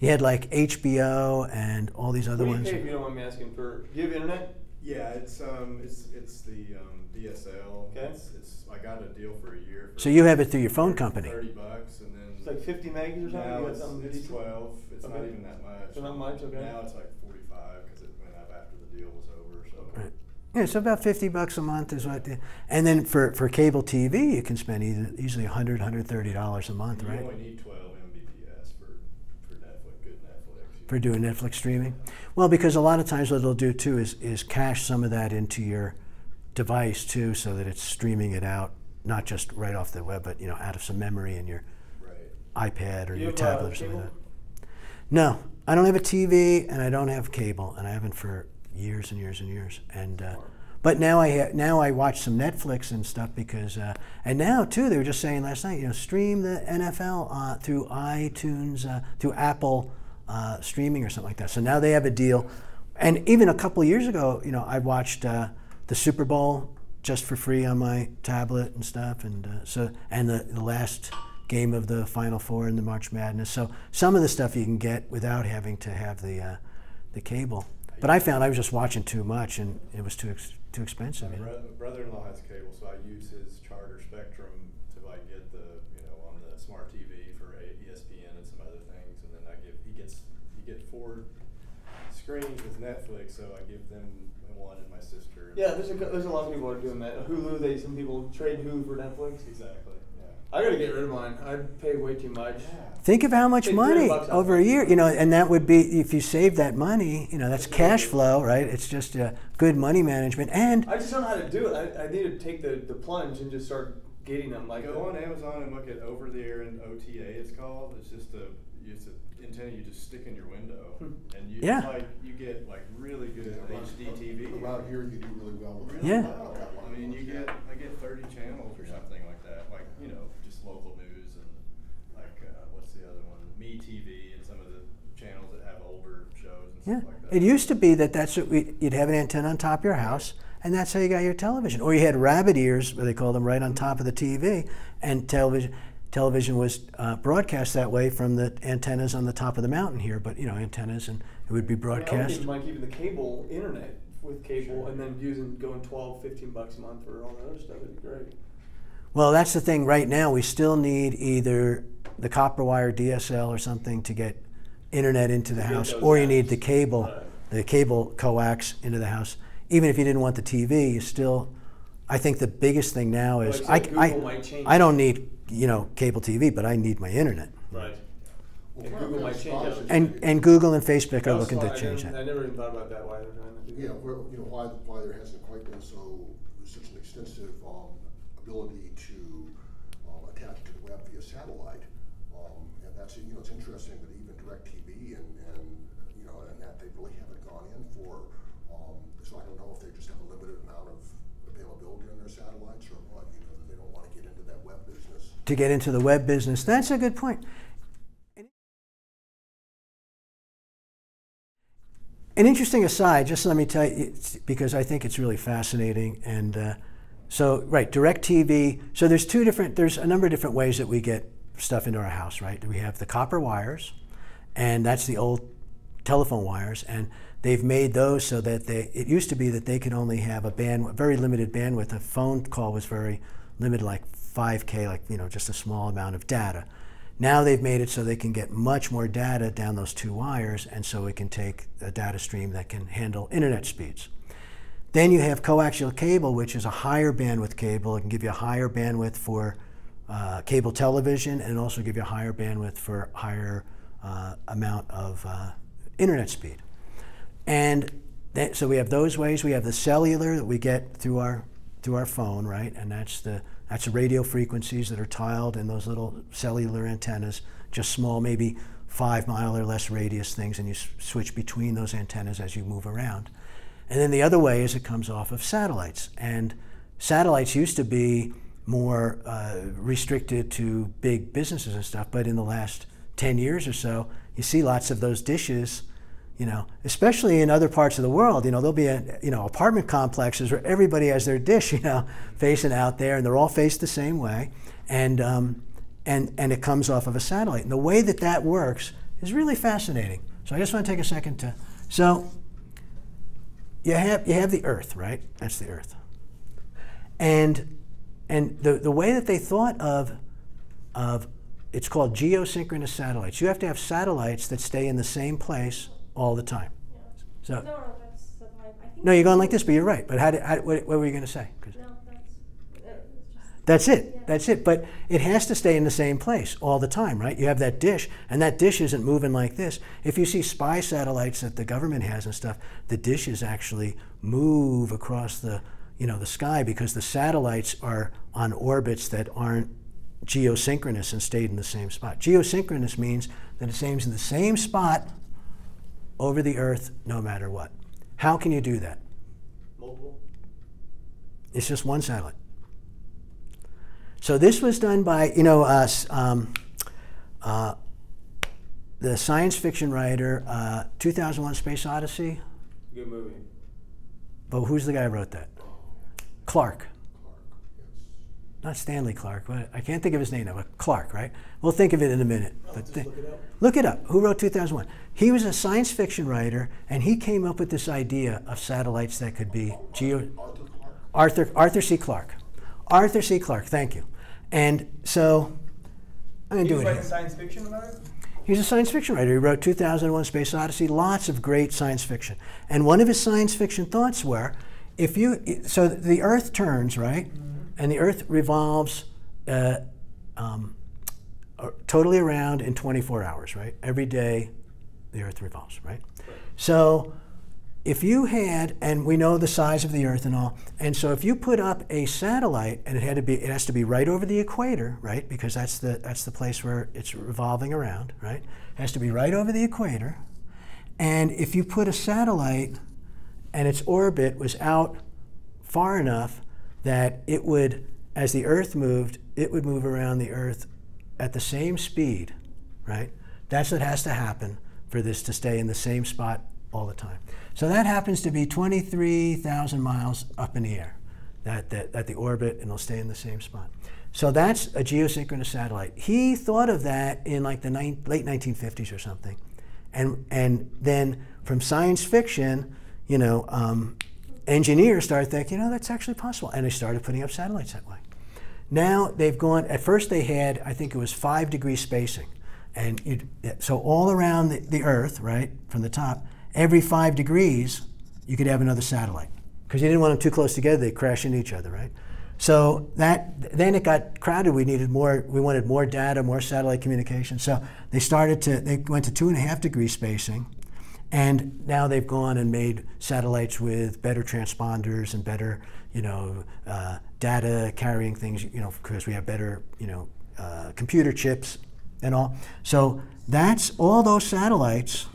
you had like H B O and all these other what do you ones. Pay if you don't mind me asking for do you have internet? Yeah, it's um, it's it's the um, D S L. Okay. It's, it's I got a deal for a year. For so you have it through your phone company. Thirty bucks, and then it's like fifty megs or something. No, it's, it's, it's twelve. It's okay. Not even that much. It's not much. Okay. Now it's like forty-five because it went up after the deal was over. So. Right. Yeah, so about fifty bucks a month is what. The, and then for for cable T V, you can spend either, usually a hundred, hundred thirty dollars a month, you right? You only need twelve M B P S for for Netflix, good Netflix. For doing Netflix streaming. Well, because a lot of times what it'll do too is, is cache some of that into your device too, so that it's streaming it out, not just right off the web, but you know, out of some memory in your right. iPad or you your tablet or something like that. No, I don't have a T V and I don't have cable, and I haven't for years and years and years. And uh, but now I ha now I watch some Netflix and stuff because uh, and now too they were just saying last night, you know, stream the N F L uh, through iTunes, uh, through Apple. Uh, streaming or something like that. So now they have a deal, and even a couple of years ago, you know, I watched uh, the Super Bowl just for free on my tablet and stuff, and uh, so and the, the last game of the Final Four and the March Madness. So some of the stuff you can get without having to have the uh, the cable. But I found I was just watching too much, and it was too ex too expensive. My bro brother-in-law has cable, so I use his Charter Spectrum to like get the you know on the smart T V for E S P N and some other things, and then I give. Get four screens with Netflix, so I give them one and my sister. Yeah, there's a, there's a lot of people that are doing that. Hulu, they some people trade Hulu for Netflix. Exactly. Yeah. I gotta get rid of mine. I pay way too much. Yeah. Think of how much money over a year, you know, and that would be if you save that money, you know, that's cash flow, right? It's just uh, good money management, and I just don't know how to do it. I, I need to take the the plunge and just start getting them. Like go on Amazon and look at over there and O T A. It's called. It's just a It's an antenna you just stick in your window, and you yeah. like you get like really good yeah, H D T V. Around here, you do really well. Really yeah, well. I mean, you get I get thirty channels or something like that. Like you know, just local news and like uh, what's the other one? Me T V and some of the channels that have older shows and yeah. stuff like that. It used to be that that's what we, you'd have an antenna on top of your house, and that's how you got your television. Or you had rabbit ears, where they call them, right on top of the T V, and television. Television was uh, broadcast that way from the antennas on the top of the mountain here, but you know antennas, and it would be broadcast. Yeah, I keeping the cable internet with cable, sure. and then using going twelve, fifteen bucks a month for all that other stuff would be great. Well, that's the thing. Right now, we still need either the copper wire, D S L, or something to get internet into the house, or you need the cable, the cable coax into the house. Even if you didn't want the T V, you still I think the biggest thing now is well, I, I, I don't need you know cable T V, but I need my internet. Right. Well, and Google might change it. And, and Google and Facebook are no, looking so to I change that. I never even thought about that. Why they're trying to do yeah, that. Where, you know, why, why there hasn't quite been so such an extensive um, ability to um, attach to the web via satellite. Um, and that's, you know, it's interesting that even DirectT V and, and, you know, and that they really haven't gone in for, um, so I don't know if they just have a limited amount of availability on their satellites or what, you know, they don't want to get into that web business. To get into the web business, that's a good point. An interesting aside, just let me tell you, because I think it's really fascinating. And uh, so, right, DirectT V. So there's two different, there's a number of different ways that we get stuff into our house, right? We have the copper wires, and that's the old telephone wires. And they've made those so that they, it used to be that they could only have a band, very limited bandwidth. A phone call was very limited, like five K, like, you know, just a small amount of data. Now they've made it so they can get much more data down those two wires, and so it can take a data stream that can handle internet speeds. Then you have coaxial cable, which is a higher bandwidth cable. It can give you a higher bandwidth for uh, cable television, and also give you a higher bandwidth for higher uh, amount of uh, internet speed. And that, so we have those ways. We have the cellular that we get through our through our phone, right? And that's the That's radio frequencies that are tiled in those little cellular antennas, just small, maybe five mile or less radius things, and you switch between those antennas as you move around. And then the other way is it comes off of satellites. And satellites used to be more uh, restricted to big businesses and stuff, but in the last ten years or so, you see lots of those dishes, you know, especially in other parts of the world. You know, there'll be a, you know, apartment complexes where everybody has their dish, you know, facing out there, and they're all faced the same way, and um, and and it comes off of a satellite. And the way that that works is really fascinating. So I just want to take a second to. So you have you have the Earth, right? That's the Earth, and and the the way that they thought of of it's called geosynchronous satellites. You have to have satellites that stay in the same place all the time. Yeah. So, no, no, that's, that's I think no, you're going like this, but you're right. But how did, how, what, what were you going to say? No, that's, that's it. Yeah. That's it. But it has to stay in the same place all the time, right? You have that dish, and that dish isn't moving like this. If you see spy satellites that the government has and stuff, the dishes actually move across the, you know, the sky, because the satellites are on orbits that aren't geosynchronous and stayed in the same spot. Geosynchronous means that it stays in the same spot over the Earth, no matter what. How can you do that? Multiple. It's just one satellite. So this was done by, you know, uh, um, uh, the science fiction writer, uh, two thousand one: Space Odyssey. Good movie. But who's the guy who wrote that? Clark. Clark, yes. Not Stanley Clark. What, I can't think of his name now, but Clark, right? We'll think of it in a minute. Oh, but just look it up. Look it up. Who wrote two thousand one? He was a science fiction writer, and he came up with this idea of satellites that could be geo. Arthur, Arthur C. Clarke. Arthur C. Clarke, thank you. And so, I'm going to do it here. He was a science fiction writer? He was a science fiction writer. He wrote two thousand one: Space Odyssey, lots of great science fiction. And one of his science fiction thoughts were, if you, so the Earth turns, right? Mm-hmm. And the Earth revolves uh, um, totally around in twenty-four hours, right? Every day. The Earth revolves, right? So if you had, and we know the size of the Earth and all, and so if you put up a satellite, and it had to be, it has to be right over the equator, right? Because that's the that's the place where it's revolving around, right? It has to be right over the equator. And if you put a satellite and its orbit was out far enough that it would, as the Earth moved, it would move around the Earth at the same speed, right? That's what has to happen for this to stay in the same spot all the time. So that happens to be twenty-three thousand miles up in the air, that, that, at the orbit, and it'll stay in the same spot. So that's a geosynchronous satellite. He thought of that in like the late nineteen fifties or something. And, and then from science fiction, you know, um, engineers started thinking, you know, that's actually possible. And they started putting up satellites that way. Now they've gone, at first they had, I think it was five degree spacing. And you'd, so all around the, the Earth, right, from the top, every five degrees, you could have another satellite. because you didn't want them too close together, they crash into each other, right? So that, then it got crowded. We needed more, we wanted more data, more satellite communication. So they started to, they went to two and a half degree spacing, and now they've gone and made satellites with better transponders and better, you know, uh, data carrying things, you know, because we have better, you know, uh, computer chips and all. So that's, all those satellites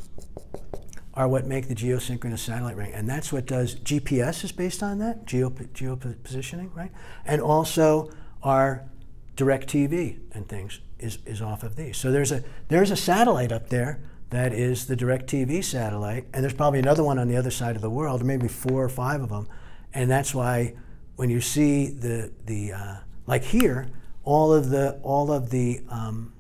are what make the geosynchronous satellite ring, and that's what does, G P S is based on that, geo, geo positioning, right? And also our DirectTV and things is, is off of these. So there's a, there's a satellite up there that is the DirectTV satellite, and there's probably another one on the other side of the world, maybe four or five of them, and that's why when you see the, the uh, like here, all of the, all of the um,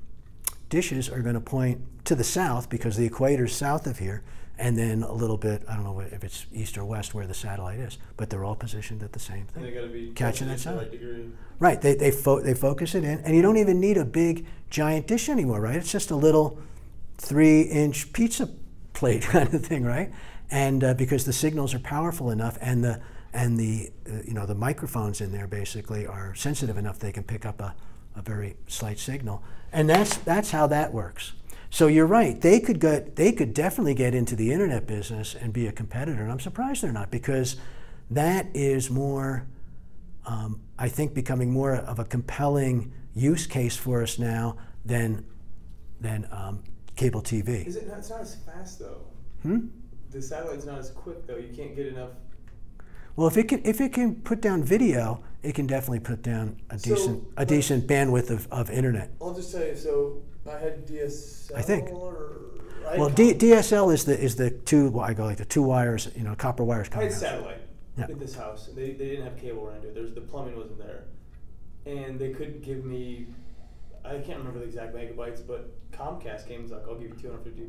dishes are gonna point to the south because the equator's south of here, and then a little bit, I don't know if it's east or west where the satellite is, but they're all positioned at the same thing. They gotta be catching that satellite. Right, they, they, fo they focus it in, and you don't even need a big giant dish anymore, right? It's just a little three inch pizza plate kind of thing, right? And uh, because the signals are powerful enough, and the, and the uh, you know, the microphones in there basically are sensitive enough they can pick up a, a very slight signal. And that's, that's how that works. So you're right, they could get, they could definitely get into the internet business and be a competitor, and I'm surprised they're not, because that is more, um, I think, becoming more of a compelling use case for us now than, than um, cable T V. Is it not, it's not as fast though. Hmm? The satellite's not as quick though, you can't get enough. Well, if it can, if it can put down video, it can definitely put down a so, decent, a decent bandwidth of, of internet. I'll just tell you, so, I had D S L. I think. Or well, D DSL is the is the two. Well, I go like the two wires, you know, copper wires. I had satellite yeah. in this house. They they didn't have cable around here. There's the plumbing wasn't there, and they couldn't give me. I can't remember the exact megabytes, but Comcast came and was like, "I'll give you two hundred fifty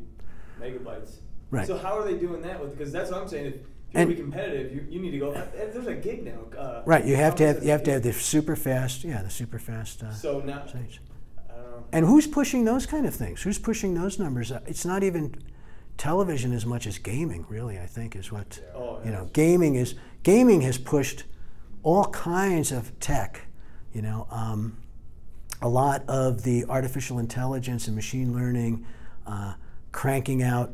megabytes." Right. So how are they doing that with? Because that's what I'm saying. If you're to be competitive, you, you need to go. There's a gig now. Uh, right. You have Comcast to have you have to have the super fast. Yeah, the super fast. Uh, so now. Stage. And who's pushing those kind of things? Who's pushing those numbers? It's not even television as much as gaming, really, I think, is what, yeah. oh, you know, gaming is, gaming has pushed all kinds of tech, you know, um, a lot of the artificial intelligence and machine learning uh, cranking out,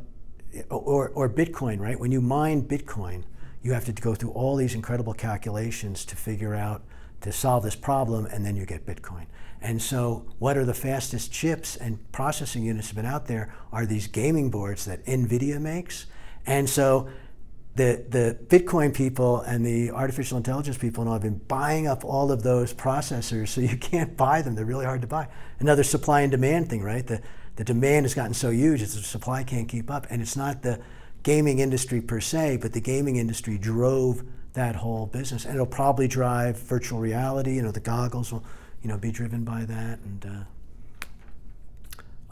or, or Bitcoin, right? When you mine Bitcoin, you have to go through all these incredible calculations to figure out, to solve this problem, and then you get Bitcoin. And so what are the fastest chips and processing units that have been out there are these gaming boards that NVIDIA makes. And so the, the Bitcoin people and the artificial intelligence people and all have been buying up all of those processors, so you can't buy them. They're really hard to buy. Another supply and demand thing, right? The, the demand has gotten so huge, it's the supply can't keep up. And it's not the gaming industry per se, but the gaming industry drove that whole business. And it'll probably drive virtual reality, you know, the goggles will, you know, be driven by that, and uh,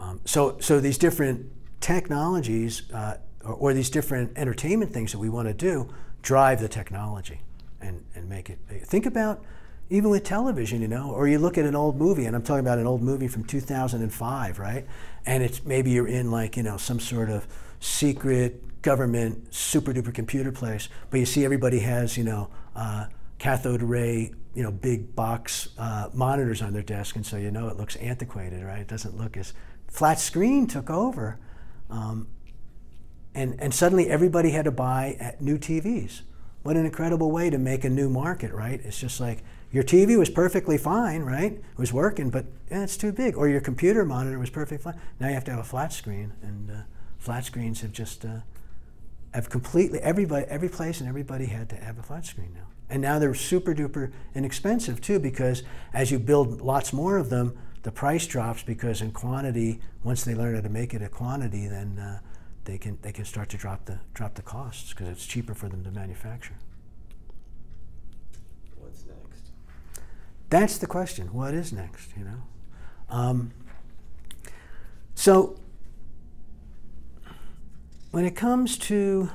um, so so these different technologies uh, or, or these different entertainment things that we want to do drive the technology and and make it. Think about even with television, you know, or you look at an old movie, and I'm talking about an old movie from two thousand five, right? And it's maybe you're in like you know some sort of secret government super duper computer place, but you see everybody has you know uh, cathode ray. You know, big box uh, monitors on their desk, and so you know it looks antiquated, right? It doesn't look as flat screen took over, um, and and suddenly everybody had to buy at new T Vs. What an incredible way to make a new market, right? It's just like your T V was perfectly fine, right? It was working, but eh, it's too big, or your computer monitor was perfectly fine. Now you have to have a flat screen, and uh, flat screens have just uh, have completely everybody, every place, and everybody had to have a flat screen now. And now they're super duper inexpensive too, because as you build lots more of them, the price drops, because in quantity, once they learn how to make it a quantity, then uh, they can they can start to drop the drop the costs because it's cheaper for them to manufacture. What's next? That's the question. What is next? You know, um, so when it comes to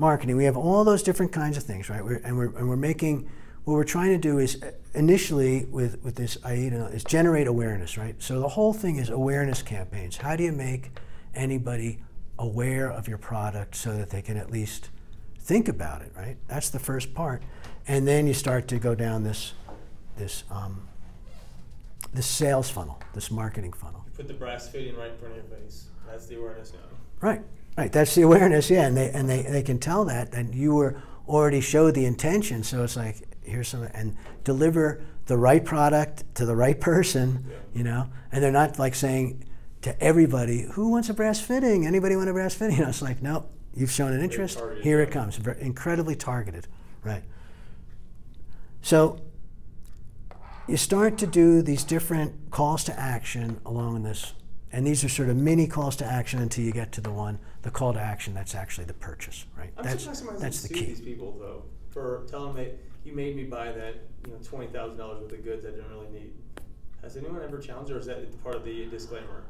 marketing, we have all those different kinds of things, right? We're, and, we're, and we're making, what we're trying to do is initially with, with this AIDA is generate awareness, right? So the whole thing is awareness campaigns. How do you make anybody aware of your product so that they can at least think about it, right? That's the first part. And then you start to go down this, this, um, this sales funnel, this marketing funnel. You put the brass fitting right in front of your face. That's the awareness now. Right, right. That's the awareness, yeah. And they, and they, they can tell that, and you were already showed the intention. So it's like, here's some, and deliver the right product to the right person, yeah. you know? And they're not like saying to everybody, who wants a brass fitting? Anybody want a brass fitting? You know, it's like, no, you've shown an interest. Here it comes. Incredibly targeted, right? So you start to do these different calls to action along this, and these are sort of mini calls to action until you get to the one, the call to action that's actually the purchase, right? I'm that's surprised that's the key. These people though, for telling them that you made me buy that, you know, twenty thousand dollars worth of goods I didn't really need. Has anyone ever challenged, or is that part of the disclaimer?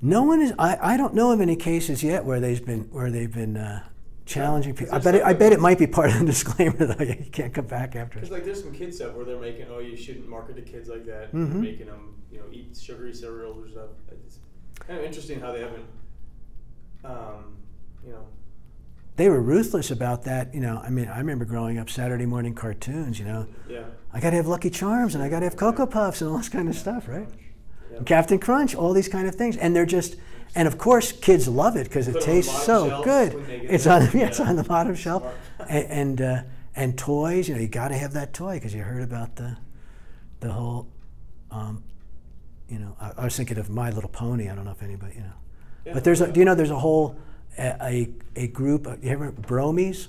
No one is. I, I don't know of any cases yet where they've been where they've been. Uh, Challenging people. I bet, it, I bet it might be part of the disclaimer, though. You can't come back after. Because like there's some kid stuff where they're making, oh, you shouldn't market to kids like that. Mm-hmm. They're making them, you know, eat sugary cereals or stuff. It's kind of interesting how they haven't, um, you know. They were ruthless about that. You know, I mean, I remember growing up Saturday morning cartoons. You know, yeah. I got to have Lucky Charms and I got to have Cocoa Puffs and all this kind of stuff, right? Yeah. And Captain Crunch, all these kind of things, and they're just. And of course, kids love it because it tastes so good. It's on, yeah, it's on the bottom shelf, and and, uh, and toys. You know, you got to have that toy because you heard about the, the whole, um, you know. I, I was thinking of My Little Pony. I don't know if anybody, you know, yeah, but there's a, do you know, there's a whole, a a group. You ever Bromies?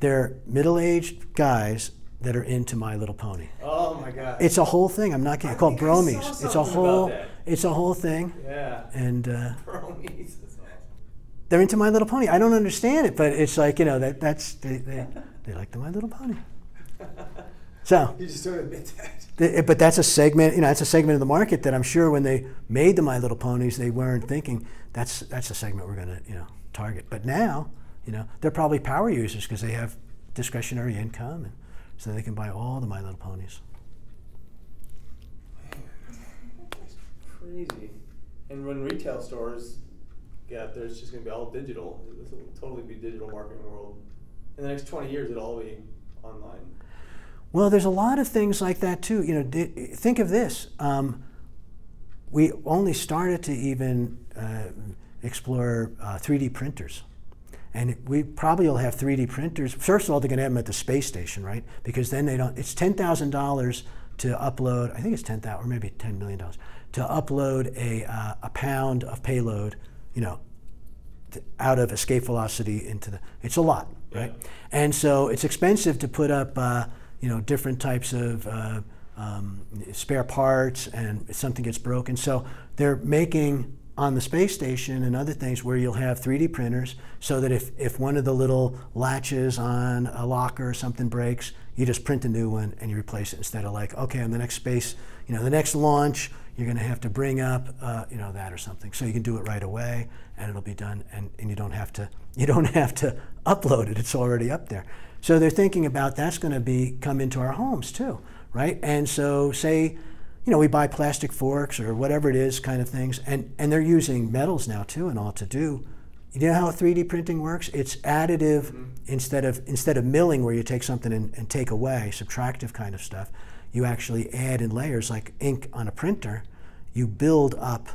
They're middle-aged guys that are into My Little Pony. Oh my God! It's a whole thing. I'm not kidding. Called Bromies. It's a whole. It's a whole thing. Yeah. And uh, Bromies. They're into My Little Pony. I don't understand it, but it's like, you know, that that's they they, they like the My Little Pony. So. You just don't admit that. They, but that's a segment. You know, that's a segment of the market that I'm sure when they made the My Little Ponies, they weren't thinking that's that's a segment we're going to, you know, target. But now, you know, they're probably power users because they have discretionary income, and so they can buy all the My Little Ponies. Easy. And when retail stores get out there, it's just going to be all digital. It will totally be digital marketing world. In the next twenty years, it'll all be online. Well, there's a lot of things like that too. You know, think of this. Um, we only started to even uh, explore uh, three D printers, and we probably will have three D printers. First of all, they're going to have them at the space station, right? Because then they don't. It's ten thousand dollars to upload. I think it's ten thousand, or maybe ten million dollars. To upload a, uh, a pound of payload, you know, th out of escape velocity into the, it's a lot, right? Yeah. And so it's expensive to put up, uh, you know, different types of uh, um, spare parts, and if something gets broken. So they're making on the space station and other things where you'll have three D printers so that if, if one of the little latches on a locker or something breaks, you just print a new one and you replace it instead of like, okay, on the next space, you know, the next launch, you're going to have to bring up, uh, you know, that or something. So you can do it right away, and it'll be done, and, and you don't have to, you don't have to upload it. It's already up there. So they're thinking about that's going to be come into our homes too, right? And so say, you know, we buy plastic forks or whatever it is, kind of things, and and they're using metals now too and all to do. You know how three D printing works? It's additive mm-hmm. instead of instead of milling, where you take something and, and take away, subtractive kind of stuff. You actually add in layers like ink on a printer. You build up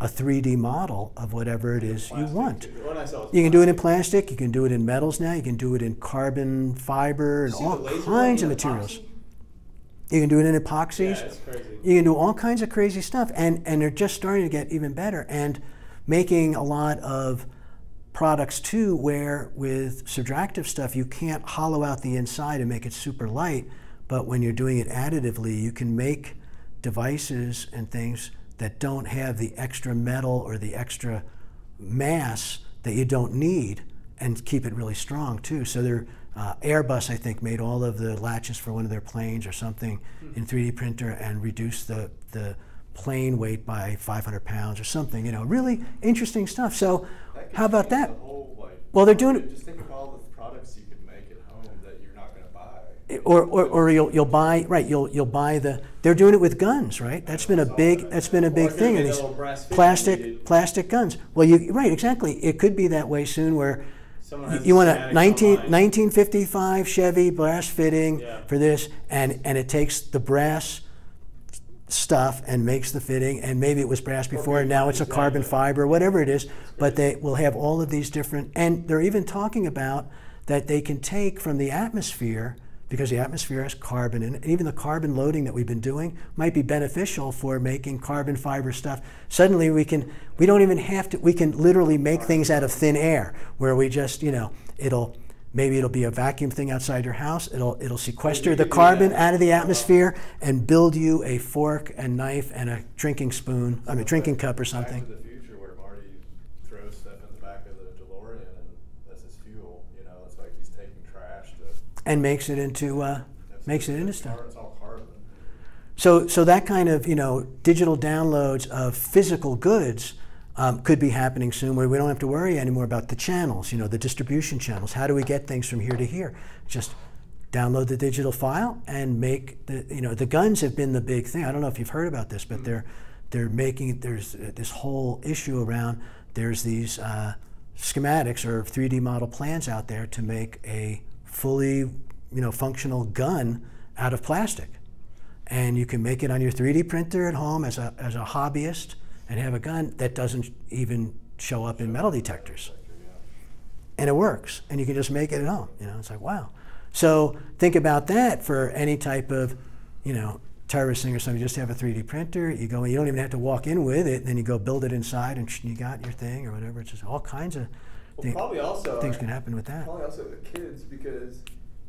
a three D model of whatever it is you want. You can do it in plastic. You can do it in metals now. You can do it in carbon fiber and all kinds of materials. You can do it in epoxies. Yeah, that's crazy. You can do all kinds of crazy stuff, and and they're just starting to get even better and making a lot of products too, where with subtractive stuff you can't hollow out the inside and make it super light. But when you're doing it additively, you can make devices and things that don't have the extra metal or the extra mass that you don't need, and keep it really strong too. So they're, uh, Airbus, I think, made all of the latches for one of their planes or something mm-hmm. in three D printer and reduced the, the plane weight by five hundred pounds or something. You know, really interesting stuff. So how about that? The whole, like, well, they're doing it. Just think of all the products you can make at home that you're not going to buy. Or, or, or you'll, you'll buy, right, you'll, you'll buy the, they're doing it with guns, right? That's been a big, that's been a big thing, and these plastic, plastic guns. Well, you, right, exactly. It could be that way soon where You want a nineteen fifty-five Chevy brass fitting yeah. for this, and, and it takes the brass stuff and makes the fitting, and maybe it was brass before, and now it's a carbon fiber, whatever it is, but they will have all of these different, and they're even talking about that they can take from the atmosphere, because the atmosphere has carbon, and even the carbon loading that we've been doing might be beneficial for making carbon fiber stuff. Suddenly we can, we don't even have to, we can literally make things out of thin air, where we just, you know, it'll, maybe it'll be a vacuum thing outside your house, it'll, it'll sequester the carbon out of the atmosphere and build you a fork and knife and a drinking spoon, I mean, a drinking cup or something. And makes it into uh, makes it into stuff. So so that kind of you know digital downloads of physical goods um, could be happening soon, where we don't have to worry anymore about the channels, you know, the distribution channels. How do we get things from here to here? Just download the digital file and make the you know the guns have been the big thing. I don't know if you've heard about this, but mm-hmm. they're they're making there's this whole issue around there's these uh, schematics or three D model plans out there to make a fully, you know, functional gun out of plastic, and you can make it on your three D printer at home as a as a hobbyist, and have a gun that doesn't even show up in metal detectors, and it works, and you can just make it at home. You know, it's like wow. So think about that for any type of, you know, terrorist thing or something. You just have a three D printer. You go, you don't even have to walk in with it, and then you go build it inside, and you got your thing or whatever. It's just all kinds of. Well, probably also things can happen with that. Probably also with kids, because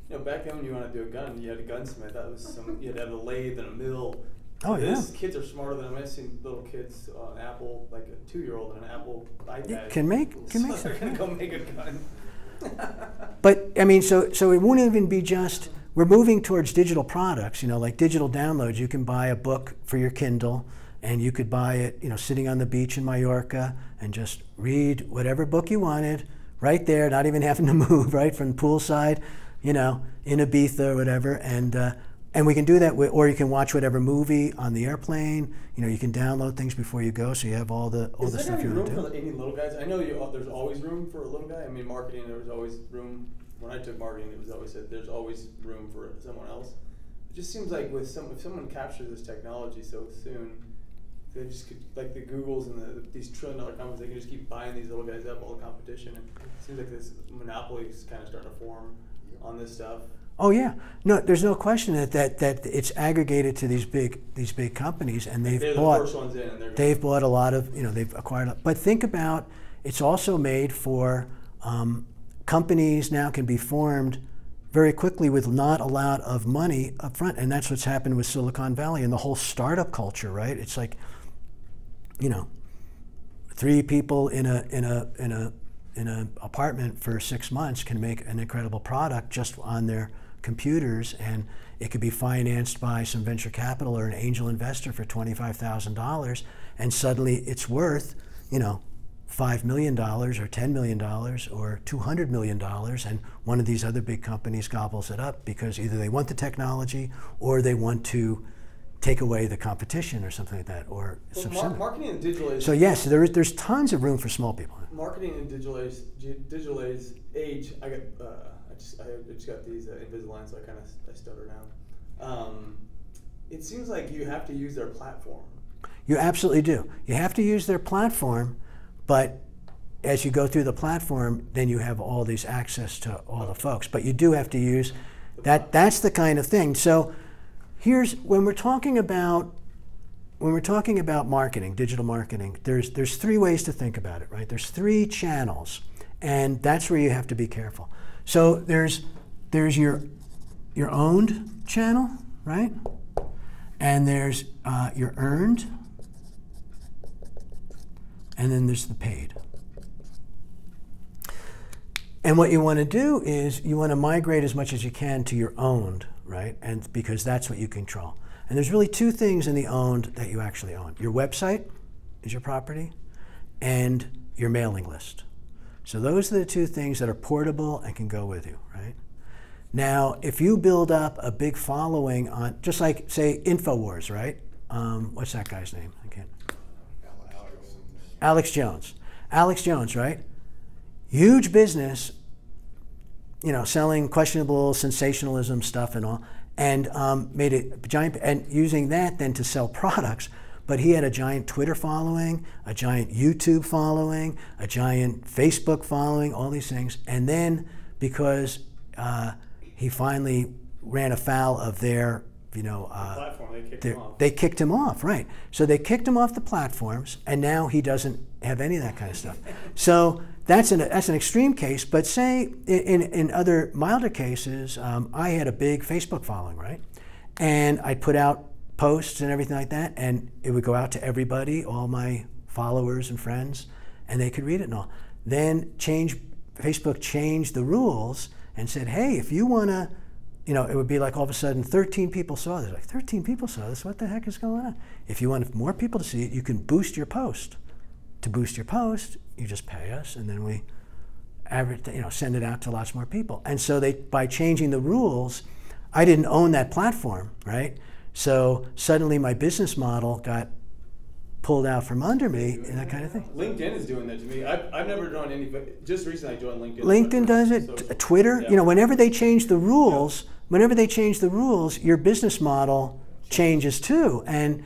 you know back then when you wanted to do a gun, you had a gunsmith. That was some. You had to have a lathe and a mill. So oh yeah. This, kids are smarter than them. I've seen little kids on uh, Apple, like a two-year-old on an Apple iPad. You can make can so make. They're gonna go make a gun. But I mean, so so it won't even be just. We're moving towards digital products. You know, like digital downloads. You can buy a book for your Kindle. And you could buy it, you know, sitting on the beach in Mallorca and just read whatever book you wanted right there, not even having to move, right, from poolside, you know, in Ibiza or whatever. And uh, and we can do that, with, or you can watch whatever movie on the airplane. You know, you can download things before you go, so you have all the all the stuff you want to do. Is there room for any little guys? I know you, there's always room for a little guy. I mean, marketing, there was always room. When I took marketing, it was always said there's always room for someone else. It just seems like with some, if someone captures this technology so soon. They just could, like the Googles and the, these trillion-dollar companies, they can just keep buying these little guys up, all the competition. And it seems like this monopoly is kind of starting to form on this stuff. Oh yeah, no, there's no question that that, that it's aggregated to these big these big companies, and they've they're bought. The first ones in, and they're they've bought a lot of, you know, they've acquired. But think about, it's also made for um, companies now can be formed very quickly with not a lot of money up front, and that's what's happened with Silicon Valley and the whole startup culture, right? It's like, you know, three people in a in a in a in a apartment for six months can make an incredible product just on their computers, and it could be financed by some venture capital or an angel investor for twenty-five thousand dollars, and suddenly it's worth, you know, five million dollars or ten million dollars or two hundred million dollars, and one of these other big companies gobbles it up because either they want the technology or they want to take away the competition or something like that, or well, some mar marketing and digital age. So yes, there is, there's tons of room for small people. Marketing and digital age, digital age, age I got, uh, I just, I just got these uh, Invisalign, so I kind of, I stutter now. Um, it seems like you have to use their platform. You absolutely do. You have to use their platform, but as you go through the platform, then you have all these access to all the folks. But you do have to use that. That's the kind of thing. So. Here's when we're talking about when we're talking about marketing, digital marketing. There's there's three ways to think about it, right? There's three channels, and that's where you have to be careful. So there's there's your your owned channel, right? And there's uh, your earned, and then there's the paid. And what you want to do is you want to migrate as much as you can to your owned. Right, and because that's what you control. And there's really two things in the owned that you actually own. Your website is your property, and your mailing list. So those are the two things that are portable and can go with you, right? Now, if you build up a big following on, just like, say, InfoWars, right? Um, what's that guy's name? I can't. Alex Jones. Alex Jones. Alex Jones, right? Huge business, you know, selling questionable sensationalism stuff and all, and um, made a giant, and using that then to sell products. But he had a giant Twitter following, a giant YouTube following, a giant Facebook following, all these things. And then because uh, he finally ran afoul of their, you know, uh, the platform, they kicked their, him off. They kicked him off, right. So they kicked him off the platforms, and now he doesn't have any of that kind of stuff. So that's an, that's an extreme case, but say in, in other milder cases, um, I had a big Facebook following, right? And I put out posts and everything like that, and it would go out to everybody, all my followers and friends, and they could read it and all. Then change, Facebook changed the rules and said, hey, if you wanna, you know, it would be like all of a sudden thirteen people saw this. Like thirteen people saw this, what the heck is going on? If you want more people to see it, you can boost your post. To boost your post, you just pay us, and then we average, you know, send it out to lots more people. And so they, by changing the rules, I didn't own that platform, right? So suddenly my business model got pulled out from under me and that kind of thing. LinkedIn is doing that to me. I've, I've never drawn any, but just recently I joined LinkedIn. LinkedIn does it, social. Twitter, yeah. You know, whenever they change the rules, yeah. Whenever they change the rules, your business model changes too, and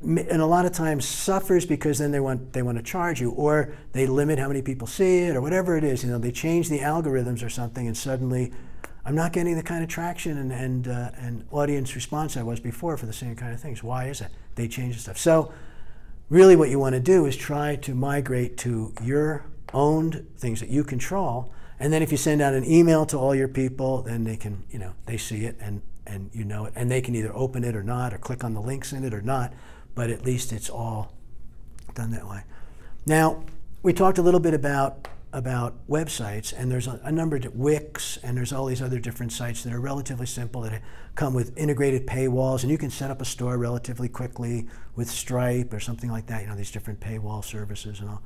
and a lot of times suffers because then they want they want to charge you, or they limit how many people see it, or whatever it is. You know, they change the algorithms or something, and suddenly I'm not getting the kind of traction and and uh, and audience response I was before for the same kind of things. Why is it? They change the stuff. So really, what you want to do is try to migrate to your owned things that you control. And then if you send out an email to all your people, then they can, you know, they see it and, and you know it. And they can either open it or not, or click on the links in it or not. But at least it's all done that way. Now, we talked a little bit about, about websites. And there's a, a number of Wix, and there's all these other different sites that are relatively simple, that come with integrated paywalls. And you can set up a store relatively quickly with Stripe or something like that, you know, these different paywall services and all.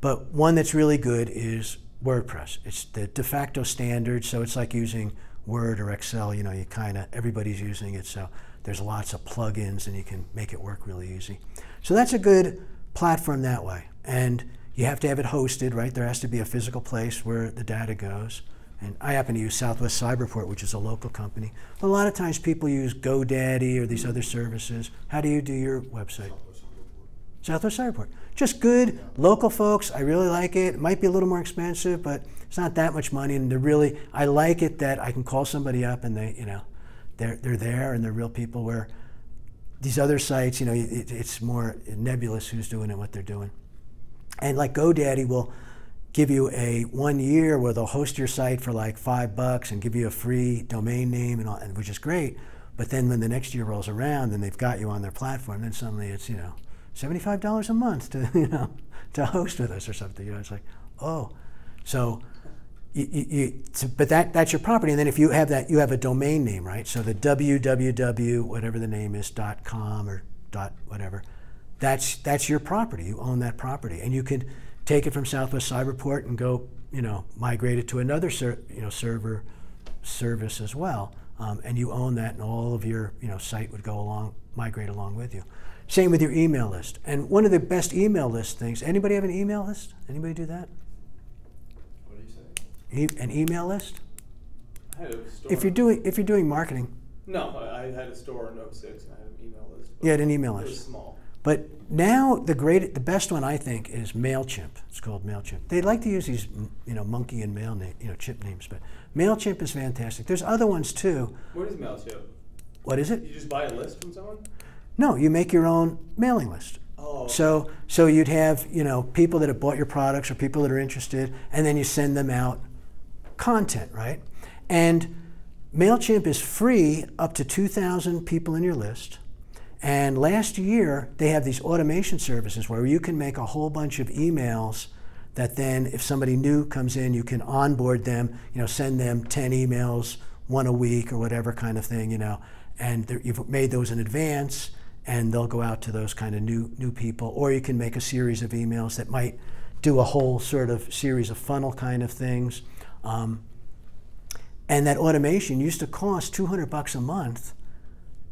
But one that's really good is WordPress. It's the de facto standard, so it's like using Word or Excel. You know, you kind of, everybody's using it, so there's lots of plugins and you can make it work really easy. So that's a good platform that way. And you have to have it hosted, right? There has to be a physical place where the data goes. And I happen to use Southwest Cyberport, which is a local company. But a lot of times people use GoDaddy or these other services. How do you do your website? Southwest Cyberport. Just good, local folks. I really like it. It might be a little more expensive, but it's not that much money. And they're really, I like it that I can call somebody up and they, you know, they're, they're there and they're real people, where these other sites, you know, it, it's more nebulous who's doing and what they're doing. And like GoDaddy will give you a one year where they'll host your site for like five bucks and give you a free domain name and all, which is great. But then when the next year rolls around and they've got you on their platform, then suddenly it's, you know, seventy-five dollars a month to, you know, to host with us or something. You know, it's like, oh. So, you, you, you, so but that, that's your property. And then if you have that, you have a domain name, right? So the www, whatever the name is, .com or dot whatever, that's, that's your property. You own that property. And you could take it from Southwest Cyberport and go, you know, migrate it to another ser you know, server service as well. Um, and you own that, and all of your, you know, site would go along, migrate along with you. Same with your email list. And one of the best email list things, anybody have an email list? Anybody do that? What do you say? E an email list? I had a store. If you're doing, if you're doing marketing. No, I had a store in oh six and I had an email list. You had an email list. It was small. But now the great, the best one I think is Mailchimp. It's called Mailchimp. They like to use these, you know, monkey and mail name, you know, chip names, but Mailchimp is fantastic. There's other ones too. What is Mailchimp? What is it? You just buy a list from someone? No, you make your own mailing list. Oh. So, so you'd have, you know, people that have bought your products or people that are interested, and then you send them out content, right? And Mailchimp is free up to two thousand people in your list. And last year, they have these automation services where you can make a whole bunch of emails that then, if somebody new comes in, you can onboard them, you know, send them ten emails, one a week or whatever kind of thing, you know, and you've made those in advance, and they'll go out to those kind of new new people. Or you can make a series of emails that might do a whole sort of series of funnel kind of things. Um, and that automation used to cost two hundred bucks a month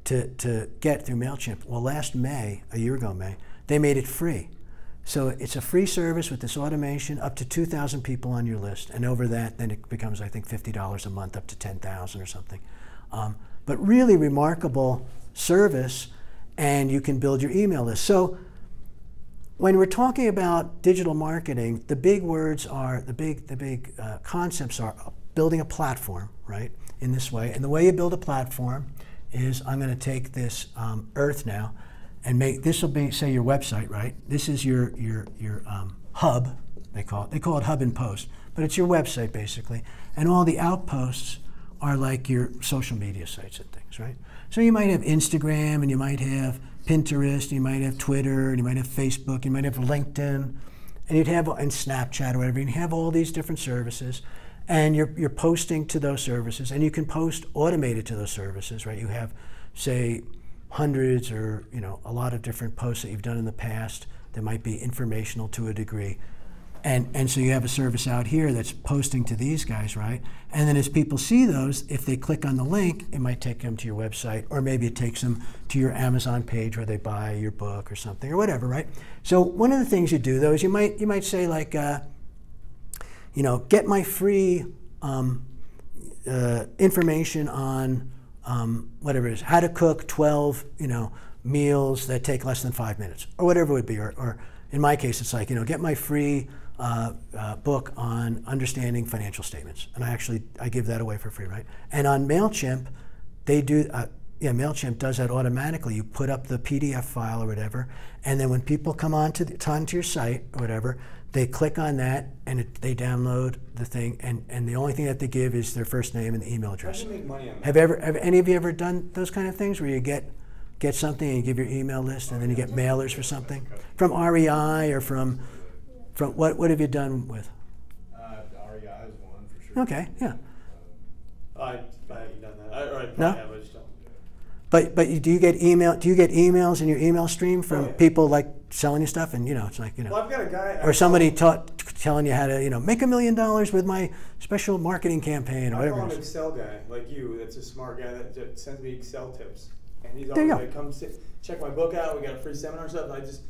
to, to get through MailChimp. Well, last May, a year ago May, they made it free. So it's a free service with this automation, up to two thousand people on your list. And over that, then it becomes, I think, fifty dollars a month, up to ten thousand or something. Um, but really remarkable service, and you can build your email list. So when we're talking about digital marketing, the big words are, the big, the big uh, concepts are building a platform, right, in this way. And the way you build a platform is, I'm going to take this um, Earth now, and make, this will be, say, your website, right? This is your, your, your um, hub, they call it. They call it hub and post, but it's your website, basically. And all the outposts are like your social media sites and things, right? So you might have Instagram, and you might have Pinterest, and you might have Twitter, and you might have Facebook, and you might have LinkedIn, and you'd have, and Snapchat or whatever. You have all these different services, and you're, you're posting to those services, and you can post automated to those services, right? You have, say, hundreds or you know a lot of different posts that you've done in the past that might be informational to a degree. And, and so you have a service out here that's posting to these guys, right? And then as people see those, if they click on the link, it might take them to your website, or maybe it takes them to your Amazon page where they buy your book or something or whatever, right? So one of the things you do, though, is you might, you might say, like, uh, you know, get my free um, uh, information on Um, whatever it is, how to cook twelve, you know, meals that take less than five minutes, or whatever it would be. Or, or in my case, it's like, you know, get my free uh, uh, book on understanding financial statements, and I actually I give that away for free, right? And on Mailchimp, they do, uh, yeah, Mailchimp does that automatically. You put up the P D F file or whatever, and then when people come onto the, onto your site or whatever, they click on that, and it, they download the thing, and, and the only thing that they give is their first name and the email address. How do you make money on that? Have ever have any of you ever done those kind of things where you get get something and you give your email list, and then you get mailers for something from R E I or from from what what have you done with? Uh, R E I is one for sure. Okay, yeah. Um, I, I haven't done that. I, or I no. Have, I just don't do it. But but you, do you get email? Do you get emails in your email stream from oh, yeah. people like? Selling you stuff, and you know, it's like, you know, well, I've got a guy, or somebody taught telling you how to, you know, make a million dollars with my special marketing campaign, or I whatever. I call an Excel guy like you. That's a smart guy that, that sends me Excel tips, and he's always like, "Come sit, check my book out. We got a free seminar and stuff." And I just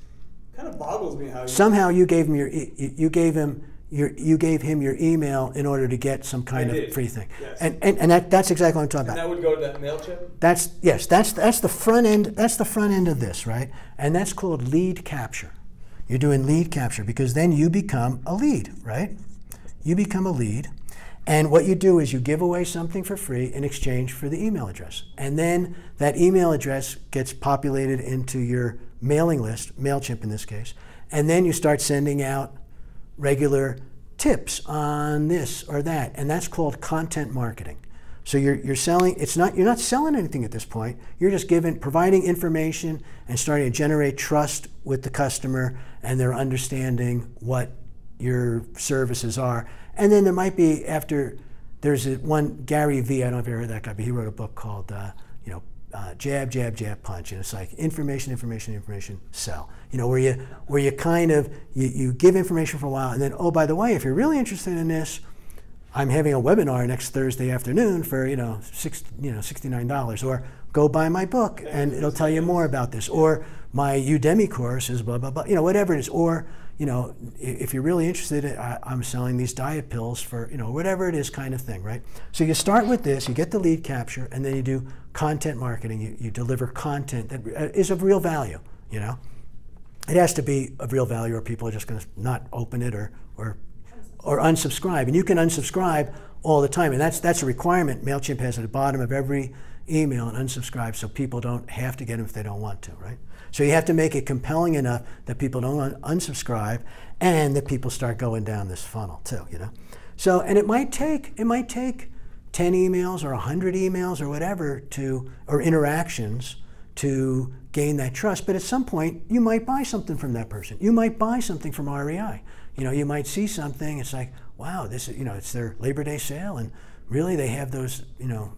kind of boggles me how somehow you gave him your e you gave him your you gave him your email in order to get some kind I did. of free thing, yes. and and and that that's exactly what I'm talking and about. That would go to that Mailchimp. That's yes, that's that's the front end. That's the front end of this, right? And that's called lead capture. You're doing lead capture because then you become a lead, right? You become a lead, and what you do is you give away something for free in exchange for the email address, and then that email address gets populated into your mailing list, Mailchimp in this case, and then you start sending out regular tips on this or that, and that's called content marketing. So you're you're selling. It's not you're not selling anything at this point. You're just giving, providing information, and starting to generate trust with the customer and their understanding what your services are. And then there might be after there's a, one Gary Vee. I don't know if you ever heard that guy, but he wrote a book called uh, you know uh, Jab Jab Jab Punch, and it's like information, information, information, sell. You know, where you where you kind of you, you give information for a while, and then, oh, by the way, if you're really interested in this, I'm having a webinar next Thursday afternoon for you know six you know sixty-nine dollars, or go buy my book and it'll tell you more about this, or my Udemy course is blah blah blah, you know, whatever it is, or you know if you're really interested, I, I'm selling these diet pills for you know whatever it is, kind of thing, right? So you start with this, you get the lead capture, and then you do content marketing. You you deliver content that is of real value, you know. It has to be of real value, or people are just going to not open it or or or unsubscribe. And you can unsubscribe all the time, and that's that's a requirement. Mailchimp has at the bottom of every email and unsubscribe, so people don't have to get them if they don't want to, right? So you have to make it compelling enough that people don't unsubscribe, and that people start going down this funnel too, you know. So and it might take it might take ten emails or a hundred emails or whatever to or interactions to gain that trust. But at some point, you might buy something from that person. You might buy something from R E I. You know, you might see something. It's like, wow, this is, you know, it's their Labor Day sale, and really they have those, you know,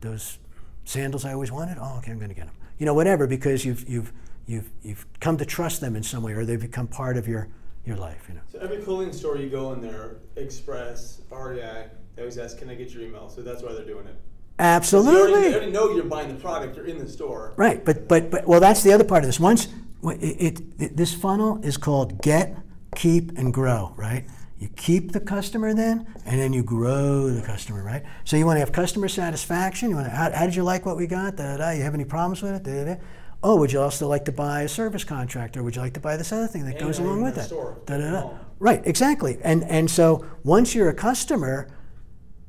those sandals I always wanted. Oh, okay, I'm going to get them. You know, whatever, because you've you've you've you've come to trust them in some way, or they've become part of your your life. You know. So every clothing store you go in there, Express, R E I, they always ask, "Can I get your email?" So that's why they're doing it. Absolutely. You already, you already know you're buying the product. You're in the store. Right, but but but well, that's the other part of this. Once it, it, this funnel is called get, keep, and grow, right? You keep the customer then, and then you grow the customer, right? So you want to have customer satisfaction. You want to, how, how did you like what we got? Da, da, you have any problems with it? Da, da, da. Oh, would you also like to buy a service contract, or would you like to buy this other thing that goes along with it? Da, da, da. Right, exactly. And, and so once you're a customer,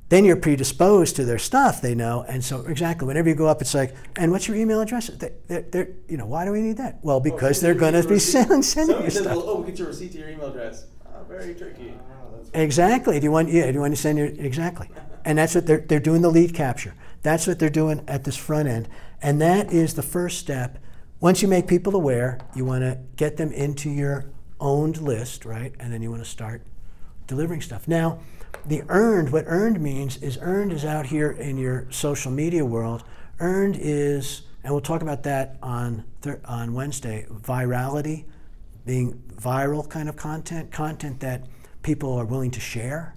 then you're predisposed to their stuff, they know. And so exactly, whenever you go up, it's like, and what's your email address? They're, they're, they're, you know, why do we need that? Well, because oh, they're going to be sending you stuff. Well, oh, get your receipt to your email address. Very tricky. Uh, exactly. Do you want? Yeah. Do you want to send your exactly? And that's what they're they're doing the lead capture. That's what they're doing at this front end, and that is the first step. Once you make people aware, you want to get them into your owned list, right? And then you want to start delivering stuff. Now, the earned. What earned means is earned is out here in your social media world. Earned is, and we'll talk about that on on Wednesday. Virality. Being viral kind of content, content that people are willing to share,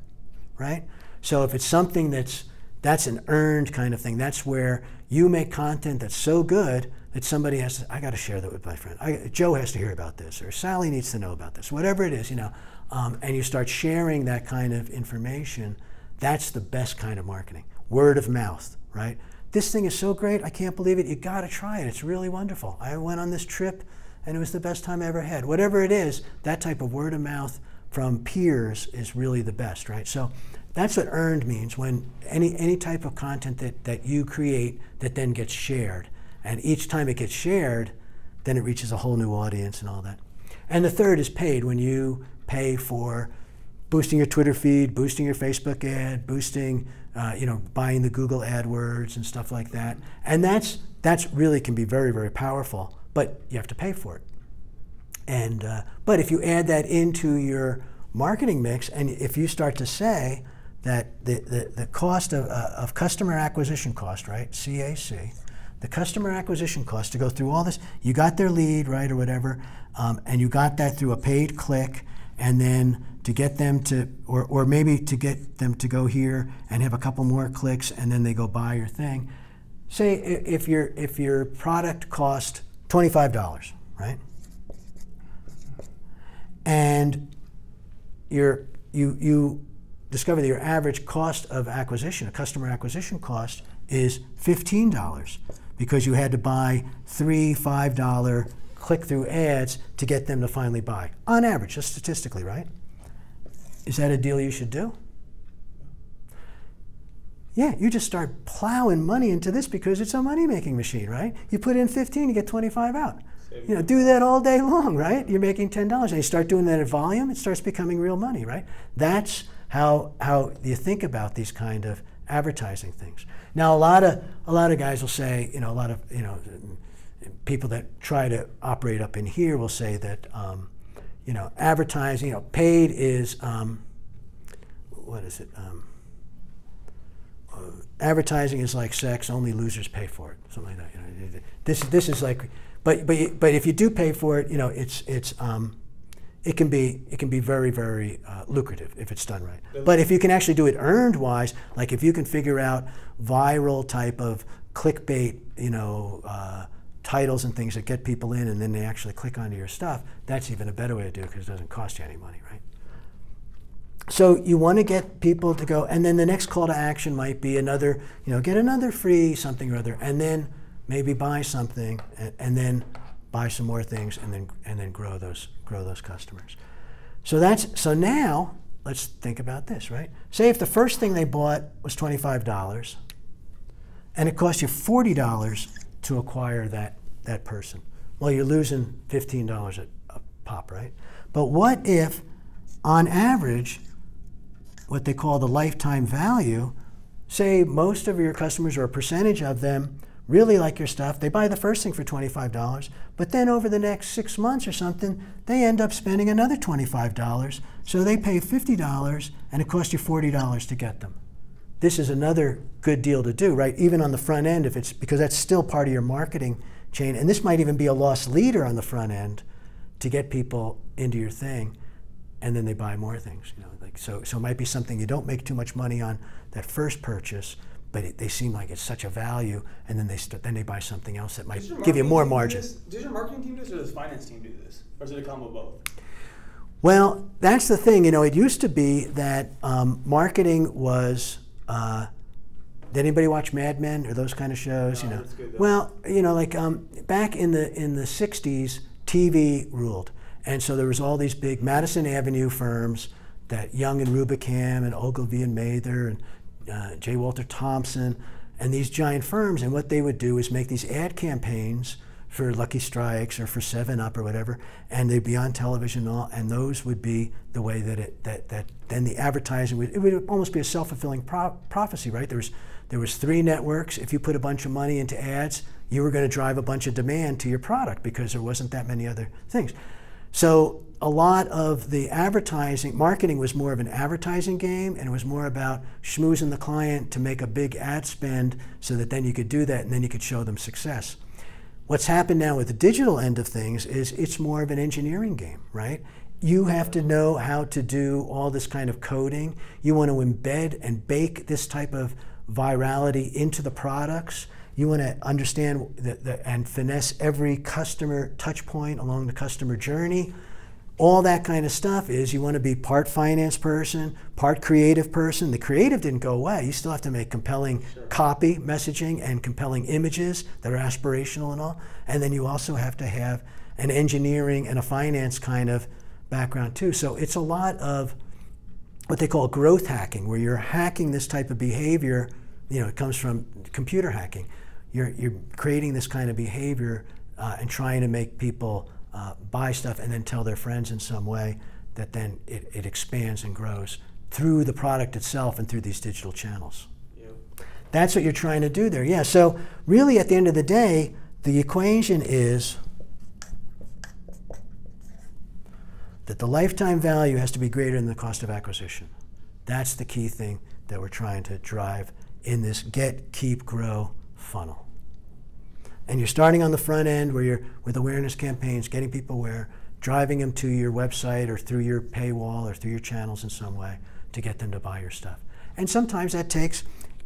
right? So if it's something that's, that's an earned kind of thing, that's where you make content that's so good that somebody has to, I gotta share that with my friend. I, Joe has to hear about this, or Sally needs to know about this, whatever it is, you know, um, and you start sharing that kind of information, that's the best kind of marketing. Word of mouth, right? This thing is so great, I can't believe it, you gotta try it, it's really wonderful. I went on this trip, and it was the best time I ever had. Whatever it is, that type of word of mouth from peers is really the best, right? So that's what earned means, when any any type of content that, that you create that then gets shared. And each time it gets shared, then it reaches a whole new audience and all that. And the third is paid, when you pay for boosting your Twitter feed, boosting your Facebook ad, boosting, uh, you know, buying the Google AdWords and stuff like that. And that's, that's really can be very, very powerful. But you have to pay for it. And, uh, but if you add that into your marketing mix, and if you start to say that the, the, the cost of, uh, of customer acquisition cost, right, C A C, the customer acquisition cost to go through all this, you got their lead, right, or whatever, um, and you got that through a paid click, and then to get them to, or, or maybe to get them to go here and have a couple more clicks, and then they go buy your thing. Say if, your, if your product cost twenty-five dollars, right? And your, you, you discover that your average cost of acquisition, a customer acquisition cost, is fifteen dollars because you had to buy three five dollar click-through ads to get them to finally buy, on average, just statistically, right? Is that a deal you should do? Yeah, you just start plowing money into this because it's a money-making machine, right? You put in fifteen, you get twenty-five out. You know, do that all day long, right? You're making ten dollars, and you start doing that at volume, it starts becoming real money, right? That's how how you think about these kind of advertising things. Now, a lot of a lot of guys will say, you know, a lot of you know, people that try to operate up in here will say that, um, you know, advertising, you know, paid is um, what is it? Um, Advertising is like sex; only losers pay for it. Something like that. You know, this this is like, but but but if you do pay for it, you know it's it's um, it can be it can be very very uh, lucrative if it's done right. But if you can actually do it earned wise, like if you can figure out viral type of clickbait, you know, uh, titles and things that get people in, and then they actually click onto your stuff, that's even a better way to do it because it doesn't cost you any money, right? So you want to get people to go, and then the next call to action might be another, you know, get another free something or other, and then maybe buy something, and, and then buy some more things, and then and then grow those grow those customers. So that's so now let's think about this, right? Say if the first thing they bought was twenty-five dollars, and it cost you forty dollars to acquire that that person. Well, you're losing fifteen dollars a, a pop, right? But what if, on average, what they call the lifetime value, say most of your customers or a percentage of them really like your stuff, they buy the first thing for twenty-five dollars, but then over the next six months or something, they end up spending another twenty-five dollars, so they pay fifty dollars and it costs you forty dollars to get them. This is another good deal to do, right? Even on the front end, if it's because that's still part of your marketing chain, and this might even be a loss leader on the front end to get people into your thing, and then they buy more things, you know. Like so, so it might be something you don't make too much money on that first purchase, but it, they seem like it's such a value, and then they st then they buy something else that might give you more margin. Does, does your marketing team do this, or does the finance team do this, or is it a combo of both? Well, that's the thing. You know, it used to be that um, marketing was. Uh, did anybody watch Mad Men or those kind of shows? No, you know, that's good, though. Well, you know, like um, back in the in the sixties, T V ruled, and so there was all these big Madison Avenue firms that Young and Rubicam and Ogilvy and Mather and Uh, J. Walter Thompson, and these giant firms, and what they would do is make these ad campaigns for Lucky Strikes or for seven up or whatever, and they'd be on television and all, and those would be the way that it that that then the advertising would it would almost be a self-fulfilling pro prophecy, right? There was there was three networks. If you put a bunch of money into ads, you were going to drive a bunch of demand to your product because there wasn't that many other things. So a lot of the advertising, marketing was more of an advertising game, and it was more about schmoozing the client to make a big ad spend so that then you could do that and then you could show them success. What's happened now with the digital end of things is it's more of an engineering game, right? You have to know how to do all this kind of coding. You want to embed and bake this type of virality into the products. You want to understand the, the, and finesse every customer touch point along the customer journey. All that kind of stuff is you want to be part finance person, part creative person. The creative didn't go away. You still have to make compelling sure. copy, messaging, and compelling images that are aspirational and all. And then you also have to have an engineering and a finance kind of background too. So it's a lot of what they call growth hacking, where you're hacking this type of behavior. You know, it comes from computer hacking. You're, you're creating this kind of behavior uh, and trying to make people uh, buy stuff and then tell their friends in some way that then it, it expands and grows through the product itself and through these digital channels. Yep. That's what you're trying to do there. Yeah, so really at the end of the day, the equation is that the lifetime value has to be greater than the cost of acquisition. That's the key thing that we're trying to drive in this get, keep, grow funnel. And you're starting on the front end where you're with awareness campaigns, getting people aware, driving them to your website or through your paywall or through your channels in some way to get them to buy your stuff. And sometimes that takes,